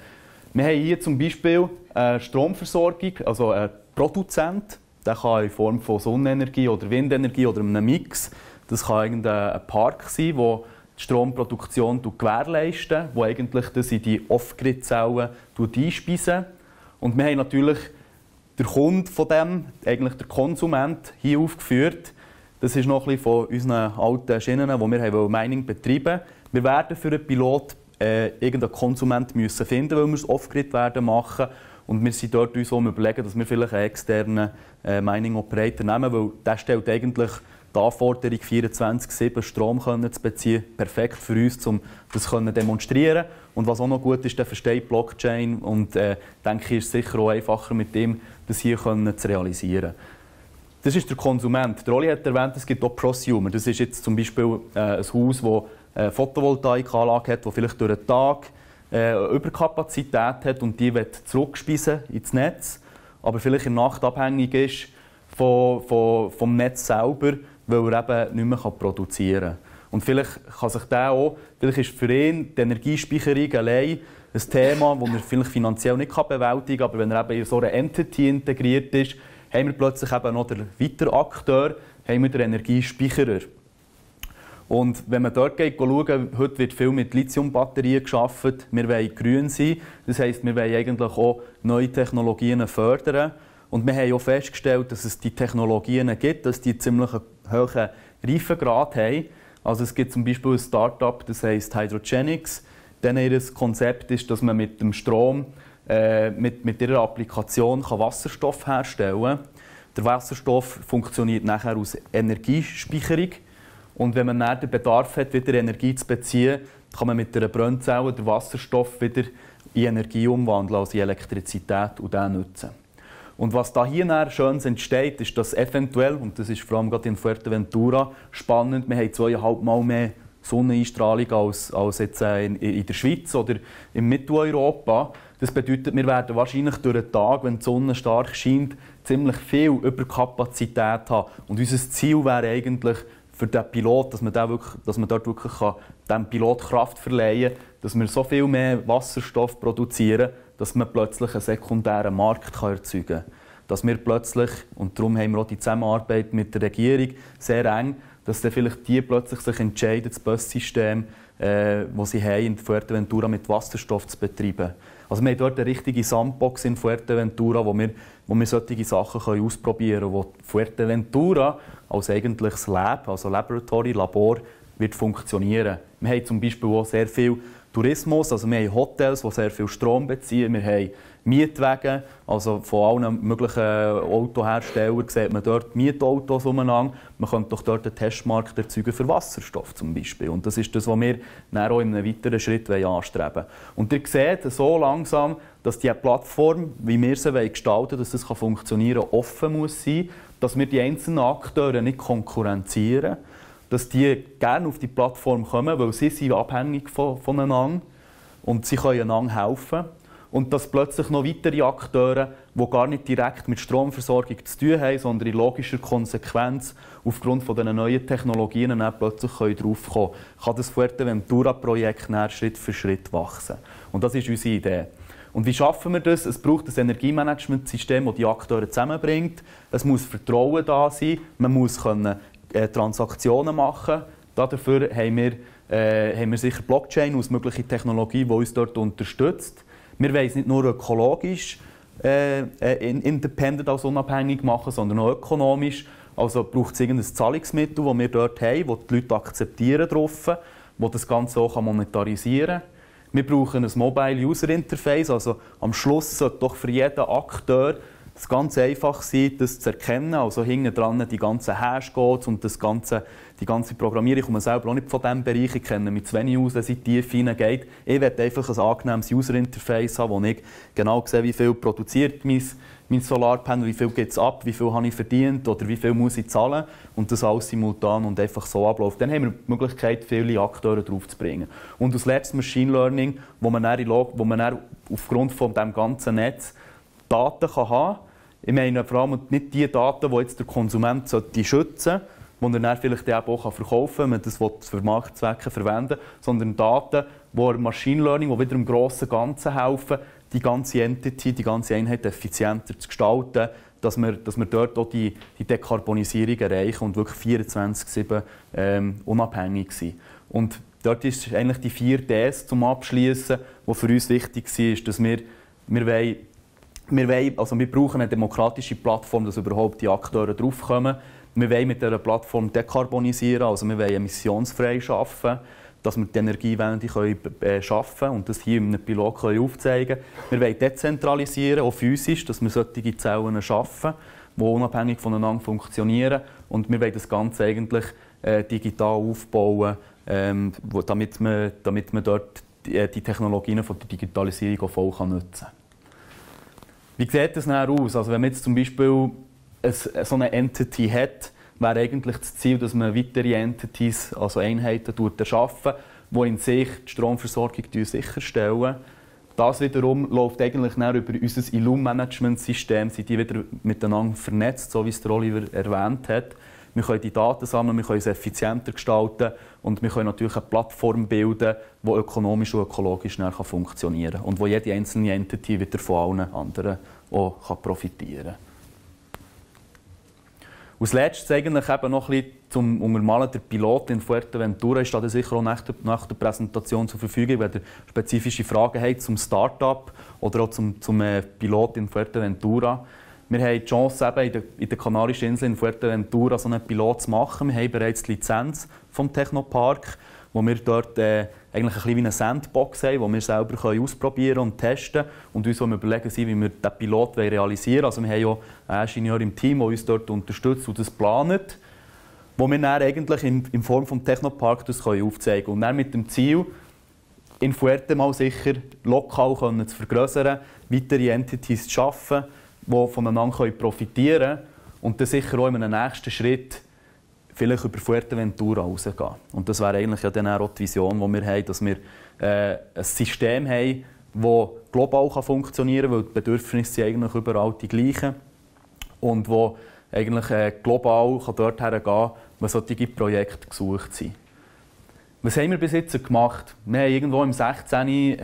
Wir haben hier zum Beispiel eine Stromversorgung, also einen Produzent, der kann in Form von Sonnenenergie oder Windenergie oder einem Mix, das kann irgendein Park sein, der die Stromproduktion gewährleisten, die eigentlich das in die Off-Grid-Zellen einspeisen. Und wir haben natürlich den Kunden von dem, eigentlich den Konsument, hier aufgeführt. Das ist noch ein bisschen von unseren alten Schienen, die wir Mining betreiben wollen. Wir werden für einen Pilot irgendeinen Konsument müssen finden, weil wir es Off-Grid werden machen. Und wir sind dort uns überlegen, dass wir vielleicht einen externen Mining-Operator nehmen, weil der stellt eigentlich die Anforderung, 24/7 Strom zu beziehen, perfekt für uns, um das zu demonstrieren. Und was auch noch gut ist, der versteht Blockchain und denke ich, ist es sicher auch einfacher, mit dem das hier zu realisieren. Das ist der Konsument. Der Oli hat erwähnt, es gibt auch Prosumer. Das ist jetzt zum Beispiel ein Haus, das eine Photovoltaikanlage hat, das vielleicht durch den Tag eine Überkapazität hat und die will zurückspeisen ins Netz, aber vielleicht in der Nacht abhängig ist vom Netz selber, weil er eben nicht mehr produzieren kann. Und vielleicht kann sich der auch, vielleicht ist für ihn die Energiespeicherung allein ein Thema, das er vielleicht finanziell nicht bewältigen kann, aber wenn er eben in so einer Entity integriert ist, haben wir plötzlich eben noch den weiteren Akteur, haben wir den Energiespeicherer. Und wenn man dort schaut, heute wird viel mit Lithium-Batterien gearbeitet, wir wollen grün sein, das heisst, wir wollen eigentlich auch neue Technologien fördern. Und wir haben auch festgestellt, dass es die Technologien gibt, dass die ziemlich einen hohen Reifegrad haben. Also es gibt zum Beispiel ein Start-up, das heisst Hydrogenics. Denn ihr Konzept ist, dass man mit dem Strom, mit ihrer Applikation Wasserstoff herstellen kann. Der Wasserstoff funktioniert nachher aus Energiespeicherung. Und wenn man dann den Bedarf hat, wieder Energie zu beziehen, kann man mit einer Brennzelle den Wasserstoff wieder in Energie umwandeln, also in Elektrizität, und den nutzen. Und was da hier schön entsteht, ist, dass eventuell, und das ist vor allem gerade in Fuerteventura spannend, wir haben 2,5 Mal mehr Sonneneinstrahlung als jetzt in der Schweiz oder in Mitteleuropa. Das bedeutet, wir werden wahrscheinlich durch den Tag, wenn die Sonne stark scheint, ziemlich viel Überkapazität haben. Und unser Ziel wäre eigentlich für den Pilot, dass man dort wirklich dem Pilot Kraft verleihen kann, dass wir so viel mehr Wasserstoff produzieren, dass man plötzlich einen sekundären Markt erzeugen kann. Dass wir plötzlich, und darum haben wir auch die Zusammenarbeit mit der Regierung sehr eng, dass dann vielleicht die plötzlich sich entscheiden, das Bussystem, das sie haben, in Fuerteventura mit Wasserstoff zu betreiben. Also wir haben dort eine richtige Sandbox in Fuerteventura, wo wir solche Sachen ausprobieren können, wo Fuerteventura als eigentliches Lab, also Laboratory, Labor, wird funktionieren. Wir haben zum Beispiel auch sehr viel Tourismus, also wir haben Hotels, die sehr viel Strom beziehen, wir haben Mietwagen, also von allen möglichen Autoherstellern sieht man dort Mietautos umeinander. Man könnte doch dort einen Testmarkt erzeugen für Wasserstoff zum Beispiel. Und das ist das, was wir dann auch in einem weiteren Schritt anstreben wollen. Und ihr seht so langsam, dass diese Plattform, wie wir sie gestalten wollen, dass das funktionieren kann, offen muss sein, dass wir die einzelnen Akteure nicht konkurrenzieren, dass die gerne auf die Plattform kommen, weil sie sind abhängig voneinander und sie können einander helfen. Und dass plötzlich noch weitere Akteure, die gar nicht direkt mit Stromversorgung zu tun haben, sondern in logischer Konsequenz aufgrund dieser neuen Technologien plötzlich draufkommen können, kann das Fuerteventura-Projekt Schritt für Schritt wachsen. Und das ist unsere Idee. Und wie schaffen wir das? Es braucht ein Energiemanagementsystem, das die Akteure zusammenbringt. Es muss Vertrauen da sein, man muss Transaktionen machen können. Dafür haben wir sicher Blockchain als mögliche Technologie, die uns dort unterstützt. Wir wollen es nicht nur ökologisch independent, also unabhängig machen, sondern auch ökonomisch. Also braucht es irgendein Zahlungsmittel, das wir dort haben, das die Leute akzeptieren dürfen, das das Ganze auch monetarisieren kann. Wir brauchen ein Mobile User Interface, also am Schluss sollte doch für jeden Akteur es ganz einfach sein, das zu erkennen. Also hinten dran die ganzen Hashcodes und das ganze, die ganze Programmierung. Ich komme selber auch nicht von diesem Bereich. Ich kenne mich zu wenig aus, wenn es in die Tiefe hineingeht. Ich möchte einfach ein angenehmes User Interface haben, wo ich genau sehe, wie viel produziert mein Solarpanel, wie viel gibt es ab, wie viel habe ich verdient oder wie viel muss ich zahlen. Und das alles simultan und einfach so abläuft. Dann haben wir die Möglichkeit, viele Akteure draufzubringen. Und als letztes Machine Learning, wo man dann aufgrund von dem ganzen Netz Daten kann haben. Ich meine vor allem nicht die Daten, die jetzt der Konsument schützen sollte, die er dann vielleicht auch verkaufen kann, wenn man das für Marktzwecke verwenden will, sondern Daten, die Machine Learning, die wieder im grossen Ganzen helfen, die ganze Entity, die ganze Einheit effizienter zu gestalten, dass wir dort auch die Dekarbonisierung erreichen und wirklich 24/7 unabhängig sind. Und dort ist eigentlich die 4 Ds zum Abschließen, die für uns wichtig waren, dass wir brauchen eine demokratische Plattform, dass überhaupt die Akteure draufkommen. Wir wollen mit dieser Plattform dekarbonisieren, also wir wollen emissionsfrei schaffen, dass wir die Energiewende schaffen können und das hier in einem Pilot aufzeigen können. Wir wollen dezentralisieren, auch physisch, dass wir solche Zellen schaffen, die unabhängig voneinander funktionieren. Und wir wollen das Ganze eigentlich digital aufbauen, damit man dort die Technologien von der Digitalisierung auch voll nutzen kann. Wie sieht das dann aus? Also wenn man jetzt zum Beispiel so eine Entity hat, wäre eigentlich das Ziel, dass man weitere Entities, also Einheiten, erschaffen, die in sich die Stromversorgung sicherstellen. Das wiederum läuft eigentlich dann über unser eloom-Management-System, sind die wieder miteinander vernetzt, so wie es der Oliver erwähnt hat. Wir können die Daten sammeln, wir können es effizienter gestalten und wir können natürlich eine Plattform bilden, die ökonomisch und ökologisch funktionieren kann und wo jede einzelne Entity wieder von allen anderen auch profitieren kann. Als Letztes eigentlich eben noch ein bisschen zum Untermalen der Pilot in Fuerteventura ist das sicher auch nach der Präsentation zur Verfügung, wenn ihr spezifische Fragen habt zum Start-up oder auch zum Pilot in Fuerteventura. Wir haben die Chance, in der Kanarischen Insel in Fuerteventura so einen Pilot zu machen. Wir haben bereits die Lizenz vom Technopark, wo wir dort eigentlich ein bisschen wie eine Sandbox haben, wo wir selber ausprobieren und testen können und uns überlegen, wie wir den Pilot realisieren wollen. Also wir haben ja einen Ingenieur im Team, der uns dort unterstützt und das plant, wo wir dann eigentlich in Form des Technopark das aufzeigen können. Und dann mit dem Ziel, in Fuerte mal sicher lokal zu vergrößern, weitere Entities zu schaffen, die voneinander profitieren können und dann sicher auch in einem nächsten Schritt vielleicht über Fuerteventura rausgehen. Und das wäre eigentlich ja dann auch die Vision, die wir haben, dass wir ein System haben, das global funktionieren kann, weil die Bedürfnisse sind eigentlich überall die gleichen und wo eigentlich global dorthin gehen, wo solche Projekte gesucht sind. Was haben wir bis jetzt gemacht? Wir haben irgendwo im 2016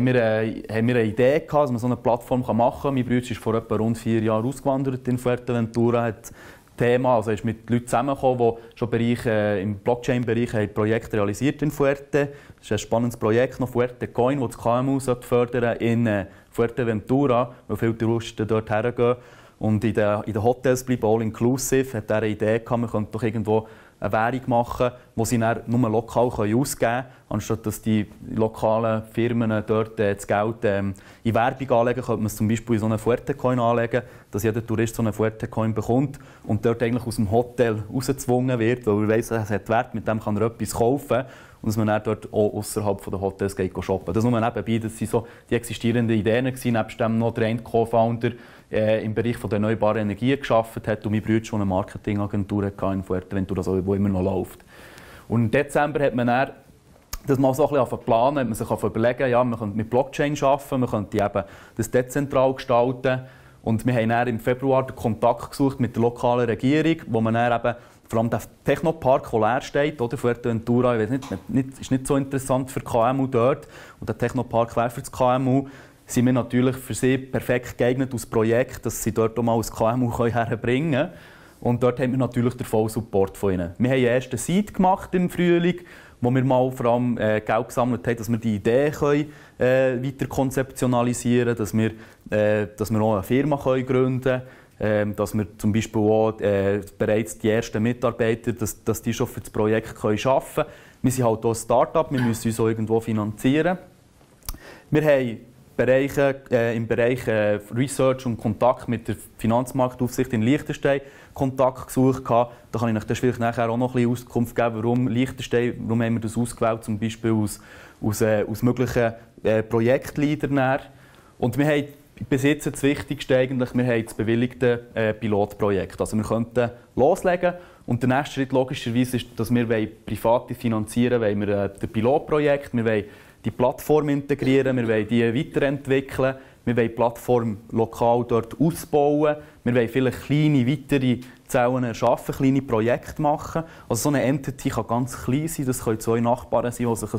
haben wir eine Idee gehabt, dass man so eine Plattform machen kann. Mein Bruder ist vor etwa rund 4 Jahren ausgewandert in Fuerteventura. Hat Thema, also ist mit Leuten zusammengekommen, die schon im Blockchain-Bereich Projekte realisiert in Fuerte. Das ist ein spannendes Projekt, noch Fuertecoin, das KMU fördern in Fuerteventura, weil viele Touristen dort hergehen. Und in den Hotels bleiben all-inclusive. Hat er eine Idee gehabt, man könnte doch irgendwo eine Währung machen, die sie dann nur lokal ausgeben können, anstatt dass die lokalen Firmen dort das Geld in Werbung anlegen, könnte man es zum Beispiel in so einen Fuertecoin anlegen, dass jeder Tourist so einen Fuertecoin bekommt und dort eigentlich aus dem Hotel rausgezwungen wird, weil er weiss, es hat Wert, mit dem kann er etwas kaufen. und dass man dann dort auch außerhalb der Hotels geht shoppen. Das nur nebenbei, das waren so die existierenden Ideen gewesen. Nebst dem noch der eine Co-Founder im Bereich der erneuerbaren Energien gearbeitet hat und mein Bruder schon eine Marketingagentur in Fuerteventura, die immer noch läuft. Und im Dezember hat man dann das mal so ein bisschen planen, hat man sich überlegen, ja, man könnte mit Blockchain arbeiten, man könnte eben das dezentral gestalten. Und wir haben dann im Februar den Kontakt gesucht mit der lokalen Regierung, wo man dann eben vor allem den Technopark, der leer steht, oder Fuerteventura, ich weiß nicht, ist nicht so interessant für KMU dort. Und der Technopark wäre für das KMU, sind wir natürlich für sie perfekt geeignet als Projekt, dass sie dort auch mal ein KMU herbringen können. Und dort haben wir natürlich den vollen Support von ihnen. Wir haben einen ersten Seed gemacht im Frühling, wo wir mal vor allem Geld gesammelt haben, dass wir die Idee können, weiter konzeptionalisieren können, dass wir auch eine Firma können gründen können, dass wir zum Beispiel auch bereits die ersten Mitarbeiter, dass die schon für das Projekt können arbeiten können. Wir sind halt auch ein Start-up, wir müssen uns auch irgendwo finanzieren. Wir haben Bereiche, im Bereich Research und Kontakt mit der Finanzmarktaufsicht in Liechtenstein Kontakt gesucht. Da kann ich euch vielleicht nachher auch noch ein bisschen Auskunft geben, warum Liechtenstein, warum haben wir das ausgewählt, zum Beispiel aus möglichen Projektleitern. Und wir haben bis jetzt das Wichtigste eigentlich, wir haben das bewilligte Pilotprojekt. Also wir könnten loslegen und der nächste Schritt logischerweise ist, dass wir private finanzieren wollen, weil wir das Pilotprojekt, wir wollen die Plattform integrieren, wir wollen die weiterentwickeln, wir wollen die Plattform lokal dort ausbauen, wir wollen vielleicht kleine weitere Zellen erschaffen, kleine Projekte machen. Also so eine Entity kann ganz klein sein, das können 2 Nachbarn sein, die sich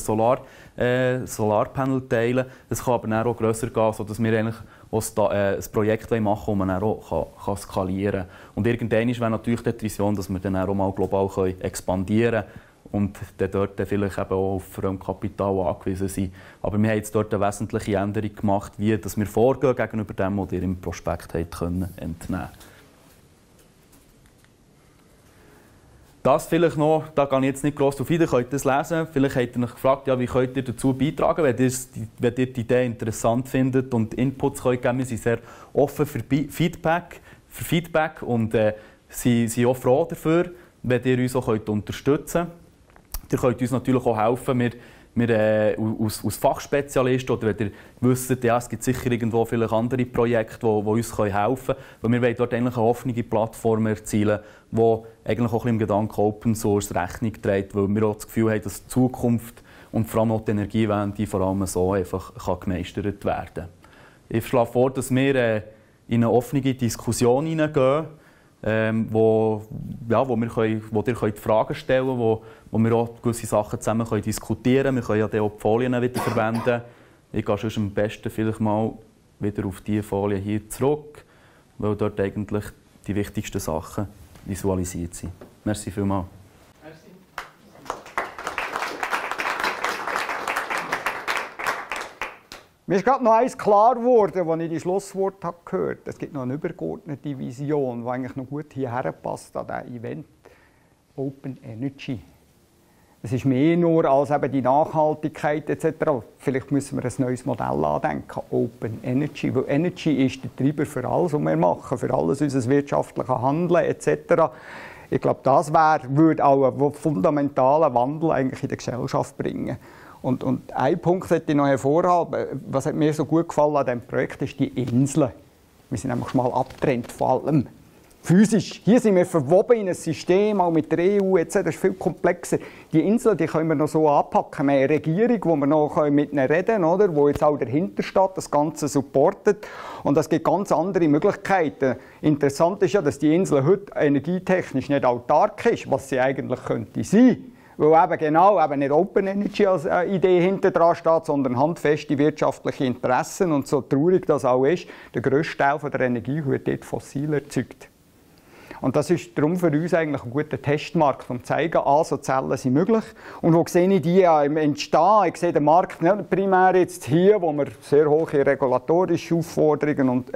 ein Solarpanel teilen. Das kann aber dann auch grösser gehen, sodass wir eigentlich auch ein Projekt machen wollen, das man auch skalieren kann. Und irgendwann wäre natürlich die Vision, dass wir dann auch mal global expandieren können und dann dort vielleicht eben auch auf Fremdkapital angewiesen sind. Aber wir haben jetzt dort eine wesentliche Änderung gemacht, wie dass wir vorgehen gegenüber dem, was ihr im Prospekt habt können, entnehmen. Das vielleicht noch, da gehe ich jetzt nicht gross drauf ein, ihr könnt das lesen. Vielleicht habt ihr euch gefragt, ja, wie könnt ihr dazu beitragen, wenn ihr die Idee interessant findet und Inputs geben könnt. Wir sind sehr offen für Feedback und sind auch froh dafür, wenn ihr uns auch unterstützen könnt. Ihr könnt uns natürlich auch helfen, wir als Fachspezialisten, oder wenn ihr wisst, ja, es gibt sicher irgendwo vielleicht andere Projekte, die uns helfen können. Wir wollen dort eigentlich eine offene Plattform erzielen, die eigentlich auch im Gedanken Open Source Rechnung trägt, weil wir auch das Gefühl haben, dass die Zukunft und vor allem auch die Energiewende vor allem so einfach gemeistert werden kann. Ich schlage vor, dass wir in eine offene Diskussion hineingehen, wo ihr könnt Fragen stellen könnt, wo wir auch gewisse Sachen zusammen diskutieren können. Wir können ja dann auch die Folien wieder verwenden. Ich gehe sonst am besten vielleicht mal wieder auf diese Folie hier zurück, weil dort eigentlich die wichtigsten Sachen visualisiert sind. Merci vielmals. Mir ist gerade noch eins klar geworden, als ich die Schlussworte gehört habe. Es gibt noch eine übergeordnete Vision, die eigentlich noch gut hierher passt an dieses Event. Open Energy. Es ist mehr nur als eben die Nachhaltigkeit etc. Vielleicht müssen wir ein neues Modell andenken. Open Energy. Weil Energy ist der Treiber für alles, was wir machen, für alles unser wirtschaftliches Handeln etc. Ich glaube, das würde auch einen fundamentalen Wandel eigentlich in der Gesellschaft bringen. Und ein Punkt sollte ich noch hervorheben, was hat mir so gut gefallen an diesem Projekt, ist die Insel. Wir sind nämlich mal abgetrennt von allem. Physisch. Hier sind wir verwoben in ein System, auch mit der EU etc. Das ist viel komplexer. Die Insel, die können wir noch so anpacken. Wir haben eine Regierung, wo wir noch mit ihnen reden können, die jetzt auch dahinter steht, das Ganze supportet. Und das gibt ganz andere Möglichkeiten. Interessant ist ja, dass die Insel heute energietechnisch nicht autark ist, was sie eigentlich könnte sein. Weil eben genau eben nicht Open Energy als Idee hinter dran steht, sondern handfeste wirtschaftliche Interessen. Und so traurig das auch ist, der grösste Teil der Energie wird dort fossil erzeugt. Und das ist darum für uns eigentlich ein guter Testmarkt, um zu zeigen, also Zellen sind möglich. Und wo sehe ich die im Entstehen? Ich sehe den Markt nicht primär jetzt hier, wo wir sehr hohe regulatorische Anforderungen und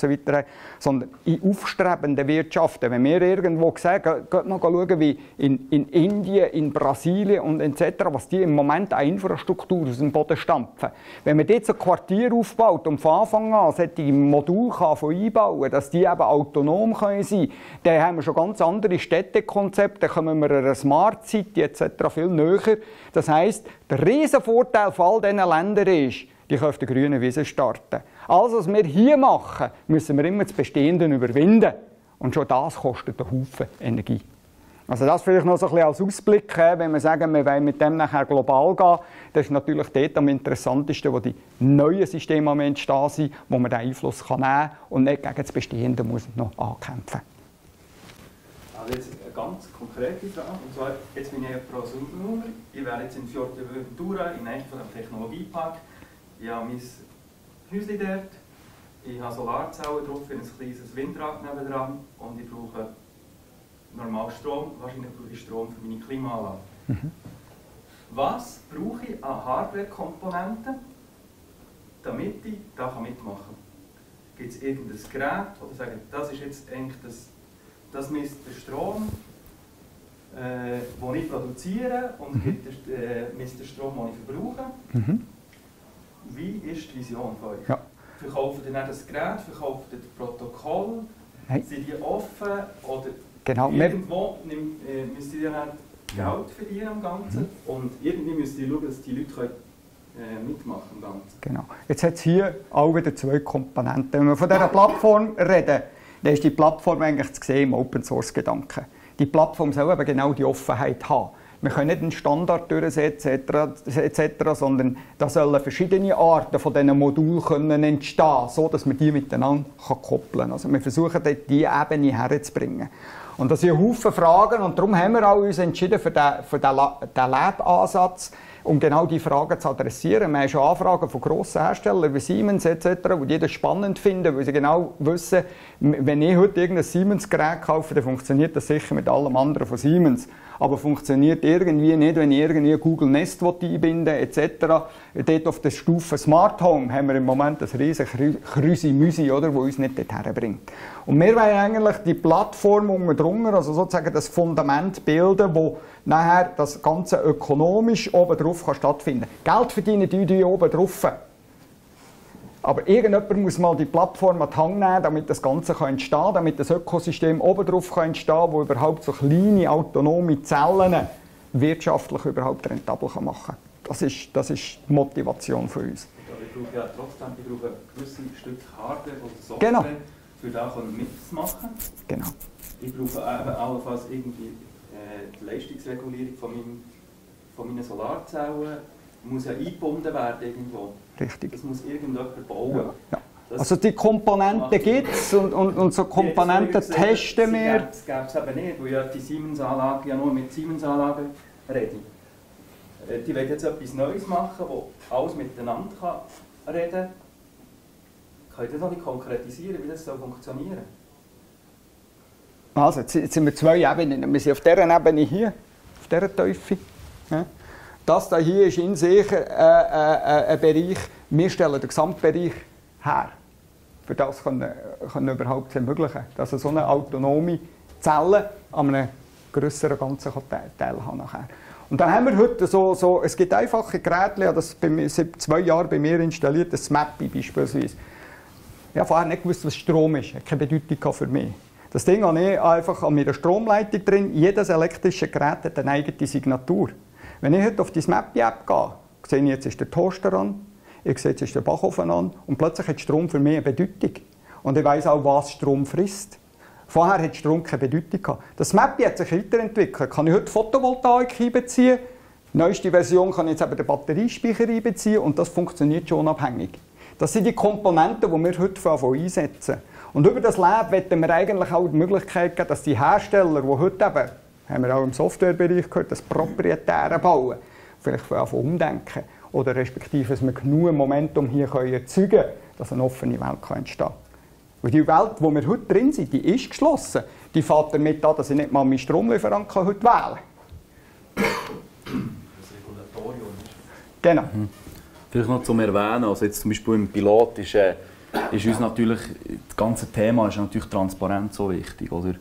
so weiter haben, sondern in aufstrebenden Wirtschaften. Wenn wir irgendwo sehen, geht mal schauen, wie in Indien, in Brasilien und etc., was die im Moment an Infrastruktur aus dem Boden stampfen. Wenn man dort so ein Quartier aufbaut und von Anfang an solche Module kann von einbauen, dass die eben autonom sein können, sein. Dann haben wir schon ganz andere Städtekonzepte, dann kommen wir einer Smart City etc. viel näher. Das heisst, der Riesenvorteil von all diesen Ländern ist, die können auf der grünen Wiese starten. Alles, was wir hier machen, müssen wir immer das Bestehende überwinden. Und schon das kostet einen Haufen Energie. Also das vielleicht noch so ein bisschen als Ausblick, wenn wir sagen, wir wollen mit dem nachher global gehen. Das ist natürlich dort am interessantesten, wo die neuen Systeme am Entstehen sind, wo man den Einfluss nehmen kann und nicht gegen das Bestehende muss noch ankämpfen. Also jetzt eine ganz konkrete Frage, und zwar, jetzt bin ich ja Prosumer, ich wäre jetzt in Fuerteventura, im nächsten von einem Technologiepark. Ich habe mein Häuschen dort, ich habe Solarzellen drauf für ein kleines Windrad nebenan und ich brauche normal Strom, wahrscheinlich brauche ich Strom für meine Klimaanlage. Mhm. Was brauche ich an Hardware-Komponenten, damit ich da mitmachen kann? Gibt es irgendein Gerät, oder sagen, das ist jetzt eigentlich das misst der Strom, den ich produziere, und misst der Strom, den ich verbrauche? Mhm. Wie ist die Vision von euch? Ja. Verkauft ihr nicht das Gerät, verkauft ihr das Protokoll? Nein. Sind die offen? Oder genau. Irgendwo müsst ihr dann Geld verdienen am Ganzen und irgendwie müsst ihr schauen, dass die Leute mitmachen am Ganzen. Genau. Jetzt hat es hier auch wieder zwei Komponenten. Wenn wir von dieser Plattform reden, dann ist die Plattform eigentlich zu sehen im Open-Source-Gedanken. Die Plattform soll eben genau die Offenheit haben. Wir können nicht einen Standard durchsetzen etc., sondern da sollen verschiedene Arten von diesen Modulen entstehen, sodass man die miteinander koppeln kann. Also wir versuchen, diese Ebene herzubringen. Und das sind Haufen Fragen und darum haben wir auch uns entschieden für den Lab-Ansatz, um genau diese Fragen zu adressieren. Wir haben schon Anfragen von grossen Herstellern wie Siemens etc., die das spannend finden, weil sie genau wissen, wenn ich heute irgendein Siemens-Gerät kaufe, dann funktioniert das sicher mit allem anderen von Siemens. Aber funktioniert irgendwie nicht, wenn ich irgendwie Google Nest einbinden etc. Dort auf der Stufe Smart Home haben wir im Moment das riesige Krüsi-Müsi, das uns nicht dorthin bringt. Und wir wollen eigentlich die Plattform umgedrungen, also sozusagen das Fundament bilden, wo nachher das Ganze ökonomisch oben drauf stattfinden kann. Geld verdienen die oben drauf. Aber irgendjemand muss mal die Plattform an die Hand nehmen, damit das Ganze entstehen kann, damit das Ökosystem obendrauf entstehen kann, wo überhaupt so kleine, autonome Zellen wirtschaftlich überhaupt rentabel machen kann. Das ist die Motivation für uns. Aber ich brauche ja trotzdem ein gewisses Stück Hardware oder Software, genau, für das mitzumachen. Genau. Ich brauche eben allenfalls irgendwie die Leistungsregulierung von meinen Solarzellen, muss ja eingebunden werden irgendwo. Richtig. Das muss irgendjemand bauen. Ja, ja. Also die Komponenten gibt es und so Komponenten testen wir. Das gäbe es eben nicht, weil ja die Siemens-Anlage ja nur mit Siemens-Anlagen reden. Die wollen jetzt etwas Neues machen, das alles miteinander kann reden. Könnt ihr das noch nicht konkretisieren, wie das so funktionieren soll? Also, jetzt sind wir zwei Ebenen. Wir sind auf dieser Ebene hier, auf dieser Teufel. Ja. Das hier ist in sich ein Bereich, wir stellen den Gesamtbereich her, für das können überhaupt ermöglichen, dass so eine autonome Zelle an einem grösseren Ganzen teilhaben kann. Und dann haben wir heute es gibt einfache Geräte, das seit 2 Jahren bei mir installiert, das Smappee beispielsweise. Ich habe vorher nicht gewusst, was Strom ist, hat keine Bedeutung für mich. Das Ding habe ich einfach an meiner Stromleitung drin, jedes elektrische Gerät hat eine eigene Signatur. Wenn ich heute auf die Smappee-App gehe, sehe ich, jetzt ist der Toaster an, ich sehe, jetzt ist der Backofen an und plötzlich hat Strom für mich eine Bedeutung. Und ich weiss auch, was Strom frisst. Vorher hat Strom keine Bedeutung gehabt. Das Smappee hat sich weiterentwickelt. Kann ich heute Photovoltaik einbeziehen? Die neueste Version kann ich jetzt aber den Batteriespeicher einbeziehen und das funktioniert schon unabhängig. Das sind die Komponenten, die wir heute einsetzen. Und über das Lab wollen wir eigentlich auch die Möglichkeit geben, dass die Hersteller, die heute eben, haben wir auch im Softwarebereich gehört, das proprietäre Bauen. Vielleicht von umdenken. Oder respektive, dass wir genug Momentum hier erzeugen können, dass eine offene Welt entstehen kann. Weil die Welt, in der wir heute drin sind, die ist geschlossen. Die fährt damit an, dass ich nicht mal meinen Stromlieferant heute wählen kann. Das Regulatorium. Genau. Mhm. Vielleicht noch zum Erwähnen, also jetzt zum Beispiel im Pilot ist uns natürlich, das ganze Thema ist natürlich Transparenz so wichtig, oder?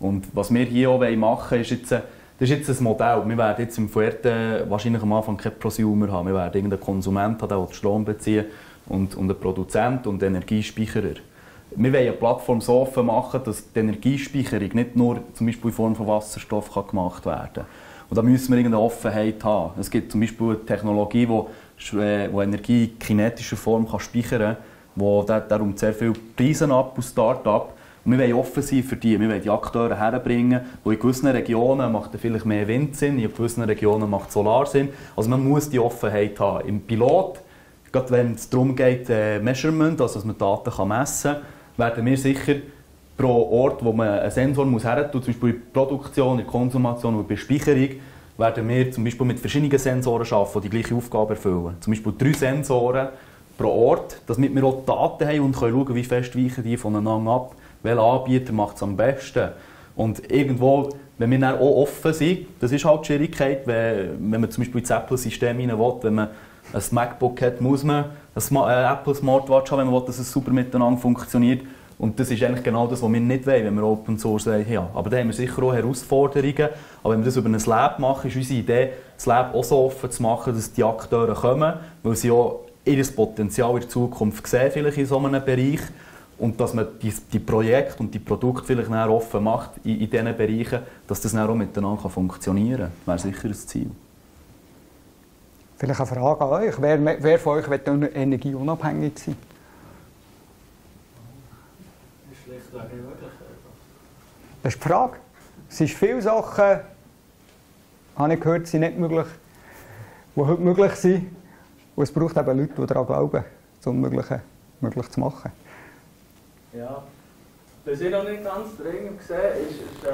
Und was wir hier auch machen wollen, ist jetzt ein Modell. Wir werden jetzt im Fuerte wahrscheinlich am Anfang keinen Prosumer haben. Wir werden irgendeinen Konsument haben, der Strom bezieht, und einen Produzent und Energiespeicherer. Wir wollen eine Plattform so offen machen, dass die Energiespeicherung nicht nur zum Beispiel in Form von Wasserstoff gemacht werden kann. Und da müssen wir irgendeine Offenheit haben. Es gibt zum Beispiel eine Technologie, die Energie in kinetischer Form speichern kann, die darum sehr viele Preise ab und Start-up. Und wir wollen offen sein für die. Wir wollen die Akteure herbringen, die in gewissen Regionen macht vielleicht mehr Wind Sinn, in gewissen Regionen macht Solar Sinn. Also man muss die Offenheit haben. Im Pilot, gerade wenn es darum geht, Measurement, also dass man Daten messen kann, werden wir sicher pro Ort, wo man einen Sensor her tun muss, zum Beispiel in der Produktion, in der Konsumation und bei der Speicherung, werden wir zum Beispiel mit verschiedenen Sensoren arbeiten, die die gleiche Aufgabe erfüllen. Zum Beispiel 3 Sensoren pro Ort, damit wir auch Daten haben und können schauen, wie fest weichen die voneinander ab. Welcher Anbieter macht es am besten? Und irgendwo, wenn wir dann auch offen sind, das ist halt die Schwierigkeit, wenn man zum Beispiel ins Apple-System hinein will, wenn man ein MacBook hat, muss man eine Apple Smartwatch haben, wenn man will, dass es super miteinander funktioniert. Und das ist eigentlich genau das, was wir nicht wollen, wenn wir Open Source wollen. Ja, aber da haben wir sicher auch Herausforderungen. Aber wenn wir das über ein Lab machen, ist unsere Idee, das Lab auch so offen zu machen, dass die Akteure kommen, weil sie auch ihr Potenzial in der Zukunft sehen, vielleicht in so einem Bereich. Und dass man die Projekte und die Produkte vielleicht näher offen macht in diesen Bereichen, dass das auch miteinander funktionieren kann, wäre sicher ein Ziel. Vielleicht eine Frage an euch. Wer von euch will energieunabhängig sein? Das ist schlicht auch nicht möglich. Das ist die Frage. Es sind viele Sachen, habe ich gehört, sind nicht möglich, die heute möglich sind. Und es braucht eben Leute, die daran glauben, um Mögliche möglich zu machen. Ja, was ich noch nicht ganz dringend gesehen ist,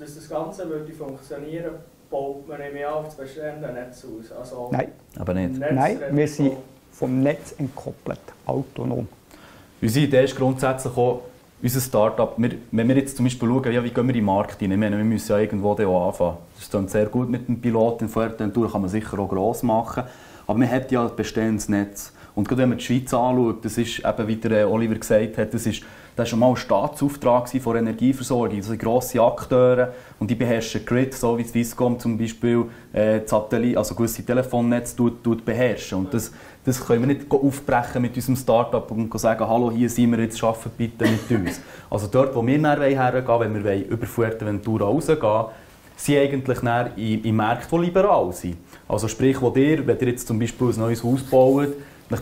dass das Ganze würde funktionieren, baut man nicht auf das bestehende Netz aus. Also nein, aber nicht. Nein, wir sind vom Netz entkoppelt, autonom. Unsere Idee ist grundsätzlich auch, unser Start-up, wenn wir jetzt zum Beispiel schauen, ja, wie gehen wir in den Markt hinein, wir müssen ja irgendwo auch anfangen. Das klingt sehr gut mit dem Piloten, in Fuerteventura kann man sicher auch gross machen. Aber man hat ja ein bestehendes Netz. Und gerade wenn man die Schweiz anschaut, das ist eben, wie der Oliver gesagt hat, das war schon mal ein Staatsauftrag von der Energieversorgung. Das sind grosse Akteure und die beherrschen Grid, so wie Swisscom zum Beispiel Satellit, also gewisse Telefonnetze beherrschen. Und das können wir nicht aufbrechen mit unserem Start-up und sagen, hallo, hier sind wir, jetzt arbeitet bitte mit uns. Also dort, wo wir hergehen wollen, wenn wir über Fuerteventura rausgehen, sind eigentlich im Markt, die liberal sind. Also sprich, wenn ihr jetzt zum Beispiel ein neues Haus baut,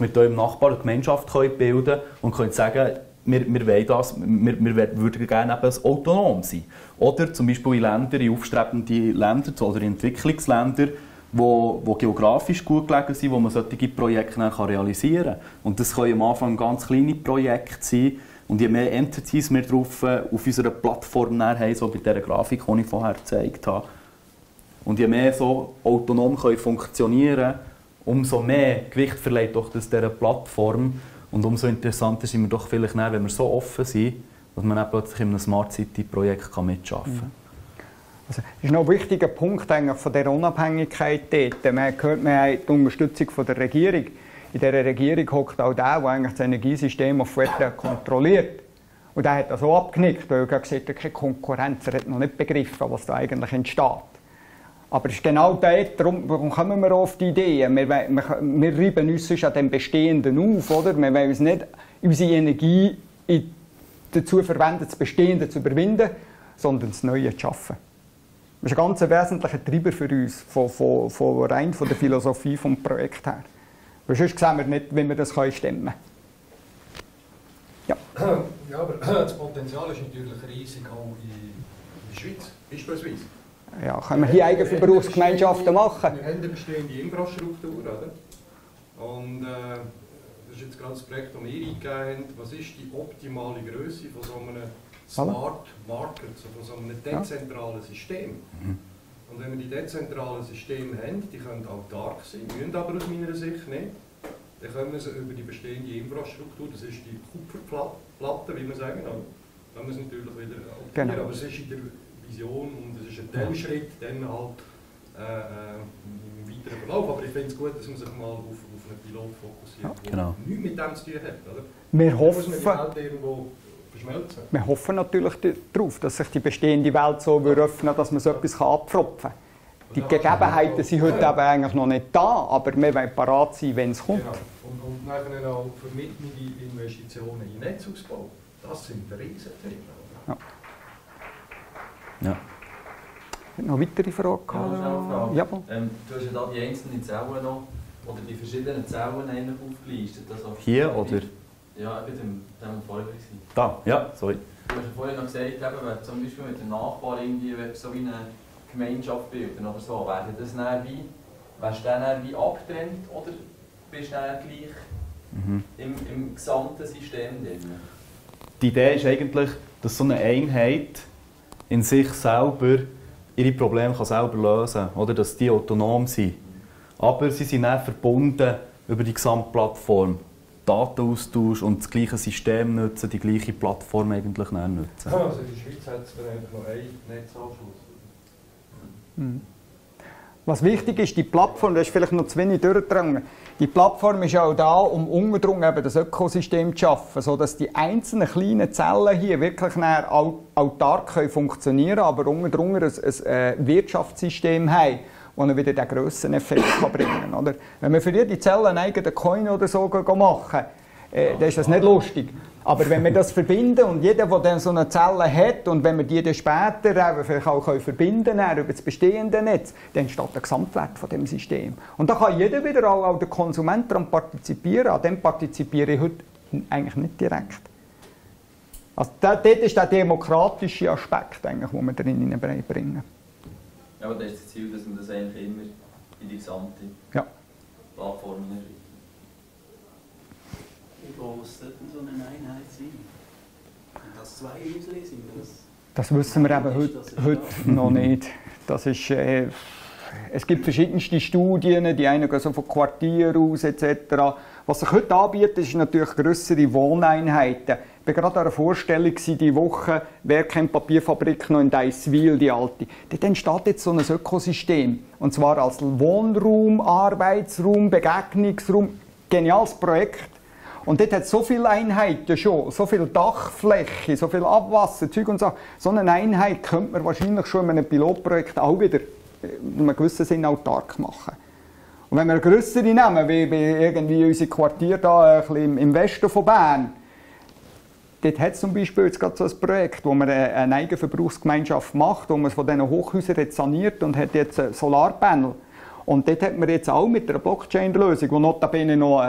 mit eurem Nachbarn eine Gemeinschaft bilden könnt und könnt sagen, wir wollen das, wir würden gerne eben autonom sein. Oder zum Beispiel in Ländern, in aufstrebende Länder oder in Entwicklungsländer, die geografisch gut gelegen sind, wo man solche Projekte realisieren kann. Und das können am Anfang ganz kleine Projekte sein. Und je mehr Entities wir drauf auf unserer Plattform haben, so bei dieser Grafik, die ich vorher gezeigt habe, und je mehr so autonom können funktionieren, umso mehr Gewicht verleiht doch das dieser Plattform. Und umso interessanter sind wir doch vielleicht, wenn wir so offen sind, dass man plötzlich in einem Smart City-Projekt mitschaffen kann. Also, das ist noch ein wichtiger Punkt eigentlich von dieser Unabhängigkeit dort. Man hört, man hat die Unterstützung von der Regierung. In dieser Regierung hockt auch der, der eigentlich das Energiesystem auf Fuerte kontrolliert. Und der hat das so abgenickt, weil er gesagt hat, keine Konkurrenz, er hat noch nicht begriffen, was da eigentlich entsteht. Aber es ist genau dort, darum kommen wir auf die Ideen. Wir reiben uns sonst an dem Bestehenden auf, oder? Wir wollen uns nicht unsere Energie dazu verwenden, das Bestehende zu überwinden, sondern das Neue zu schaffen. Das ist ein ganz wesentlicher Treiber für uns, rein von der Philosophie des Projekts her. Weil sonst sehen wir nicht, wie wir das stemmen können. Ja. Ja, aber das Potenzial ist natürlich riesig, auch in der Schweiz beispielsweise. Ja, können wir hier Eigenverbrauchsgemeinschaften machen? Wir haben eine bestehende Infrastruktur, oder? Und das ist jetzt gerade das Projekt, das wir eingegeben haben. Was ist die optimale Größe von so einem Smart Market, also von so einem dezentralen System? Und wenn wir die dezentralen Systeme haben, die können autark sein, müssen aber aus meiner Sicht nicht, dann können wir sie über die bestehende Infrastruktur, das ist die Kupferplatte, wie wir sagen, dann können wir es natürlich wieder optimieren, genau. Aber es ist in der Vision und es ist ein Teilschritt, dann halt im weiteren Verlauf. Aber ich finde es gut, dass man sich mal auf einen Pilot fokussiert, der nichts mit dem zu tun hat. Oder? Wir hoffen, wir hoffen natürlich darauf, dass sich die bestehende Welt so öffnen, dass man so etwas abfropfen kann. Die Gegebenheiten sind heute eigentlich noch nicht da, aber wir wollen parat sein, wenn es kommt. Genau. Und nachher auch vermittelnde Investitionen in Netzausbau. Das sind Riesenthemen. Ja. Ja. Noch weitere Frage? Ja, du hast ja da die einzelnen Zellen noch, oder die verschiedenen Zellen aufgelistet. Das auf hier oder? Ja, ich bin dem vorher. Da, ja, sorry. Du hast ja vorhin noch gesagt, wenn zum Beispiel mit dem Nachbarn irgendwie so wie eine Gemeinschaft bilden oder so, wärst du dann wie abgetrennt oder bist du dann gleich im gesamten System drin? Die Idee ist eigentlich, dass so eine Einheit in sich selber ihre Probleme selber lösen kann, oder dass die autonom sind. Aber sie sind dann verbunden über die gesamte Plattform. Datenaustausch und das gleiche System nutzen, die gleiche Plattform eigentlich dann nutzen. Also in der Schweiz hat es noch einen Netzanschluss. Mhm. Was wichtig ist, die Plattform, das ist vielleicht noch zu wenig durchgedrungen, die Plattform ist auch da, um ungedrungen eben das Ökosystem zu schaffen, sodass die einzelnen kleinen Zellen hier wirklich autark funktionieren können, aber ungedrungen ein Wirtschaftssystem haben, das wieder den grössen Effekt bringen kann. Oder? Wenn wir für die Zellen einen eigenen Coin oder so machen, dann ist das nicht lustig. Aber wenn wir das verbinden und jeder, der dann so eine Zelle hat, und wenn wir die dann später vielleicht auch verbinden können über das bestehende Netz, dann entsteht der Gesamtwert von dem System. Und da kann jeder wieder, auch der Konsument, daran partizipieren. An dem partizipiere ich heute eigentlich nicht direkt. Also dort ist der demokratische Aspekt, eigentlich, den wir drin hineinbringen. Ja, aber das ist das Ziel, dass man das eigentlich immer in die gesamte Plattform hineinbringt. Wie groß sollte so eine Einheit sein? Und das zwei Inseln sind das? Das wissen wir eben heute noch nicht. Das ist, es gibt verschiedenste Studien, die einen gehen so von Quartier aus etc. Was sich heute anbietet, sind natürlich grössere Wohneinheiten. Ich war gerade an einer Vorstellung diese Woche, wer kennt Papierfabrik noch in Deisswil, die alte. Dort entsteht jetzt so ein Ökosystem. Und zwar als Wohnraum, Arbeitsraum, Begegnungsraum. Geniales Projekt. Und dort hat es so viele Einheiten schon, so viel Dachfläche, so viel Abwasser, Zeug und so. So eine Einheit könnte man wahrscheinlich schon in einem Pilotprojekt auch wieder in einem gewissen Sinn autark machen. Und wenn wir grössere nehmen, wie irgendwie unser Quartier da im Westen von Bern, dort hat es zum Beispiel jetzt gerade so ein Projekt, wo man eine Eigenverbrauchsgemeinschaft macht, wo man es von diesen Hochhäusern saniert und hat jetzt Solarpanel. Und dort hat man jetzt auch mit einer Blockchain-Lösung, die notabene noch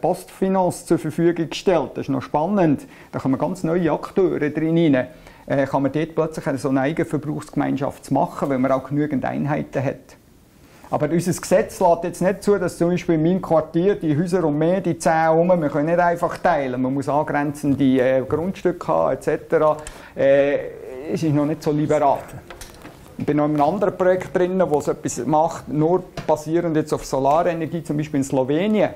Postfinance zur Verfügung gestellt. Das ist noch spannend. Da kommen ganz neue Akteure drin rein. Kann man dort plötzlich so eine Eigenverbrauchsgemeinschaft machen, weil man auch genügend Einheiten hat. Aber unser Gesetz lässt jetzt nicht zu, dass zum Beispiel in meinem Quartier die Häuser um mehr, die 10 herum, wir können nicht einfach teilen. Man muss angrenzende Grundstücke haben, etc. Es ist noch nicht so liberal. Ich bin noch in einem anderen Projekt drin, wo es etwas macht, nur basierend jetzt auf Solarenergie, zum Beispiel in Slowenien.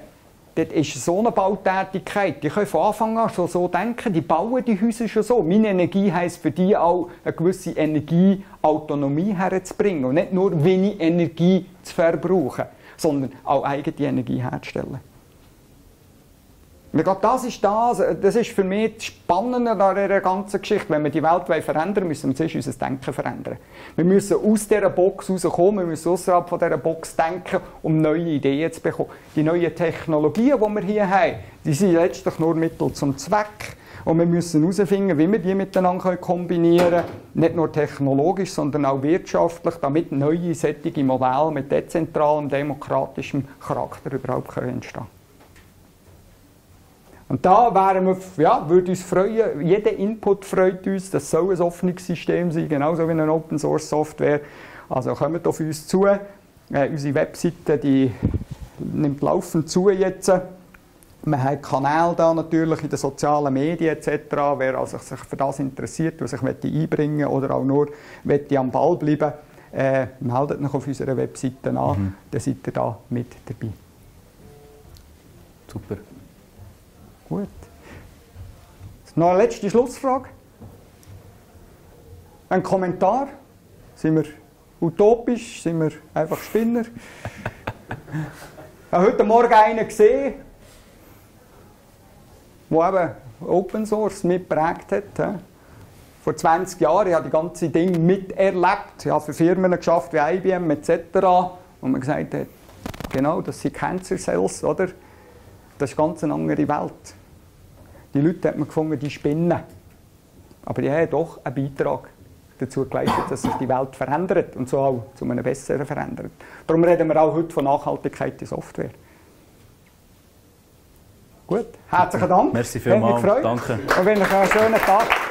Dort ist so eine Bautätigkeit. Die können von Anfang an schon so denken, die bauen die Häuser schon so. Meine Energie heisst für die auch, eine gewisse Energieautonomie herzubringen und nicht nur wenig Energie zu verbrauchen, sondern auch eigene Energie herzustellen. Ich glaube, das ist für mich das Spannende an dieser ganzen Geschichte. Wenn wir die Welt verändern wollen, müssen wir zuerst unser Denken verändern. Wir müssen aus dieser Box rauskommen, wir müssen außerhalb von dieser Box denken, um neue Ideen zu bekommen. Die neuen Technologien, die wir hier haben, die sind letztlich nur Mittel zum Zweck. Und wir müssen herausfinden, wie wir die miteinander kombinieren können. Nicht nur technologisch, sondern auch wirtschaftlich, damit neue, solche Modelle mit dezentralem, demokratischem Charakter überhaupt entstehen können. Und da wären wir, würde uns freuen, jeder Input freut uns, das soll ein offenes System sein, genauso wie eine Open-Source-Software. Also kommt auf uns zu. Unsere Webseite die nimmt laufend zu jetzt. Wir haben Kanäle da natürlich in den sozialen Medien etc. Wer also sich für das interessiert, wer sich einbringen möchte oder auch nur am Ball bleiben meldet sich auf unserer Webseite an, dann seid ihr da mit dabei. Super. Gut. Noch eine letzte Schlussfrage. Ein Kommentar. Sind wir utopisch? Sind wir einfach Spinner? Ich habe heute Morgen einen gesehen, der eben Open Source mitgeprägt hat. vor 20 Jahren, ich habe die ganzen Dinge miterlebt. Ich habe für Firmen geschafft wie IBM etc. Und man gesagt hat, genau, das sind Cancer Cells, oder? Das ist ganz eine andere Welt. Die Leute hat man gefunden, die spinnen. Aber die haben doch einen Beitrag dazu geleistet, dass sich die Welt verändert und so auch zu einem Besseren verändert. Darum reden wir auch heute von Nachhaltigkeit in Software. Gut, herzlichen Dank. Merci vielmals. Danke. Und wünsche euch einen schönen Tag.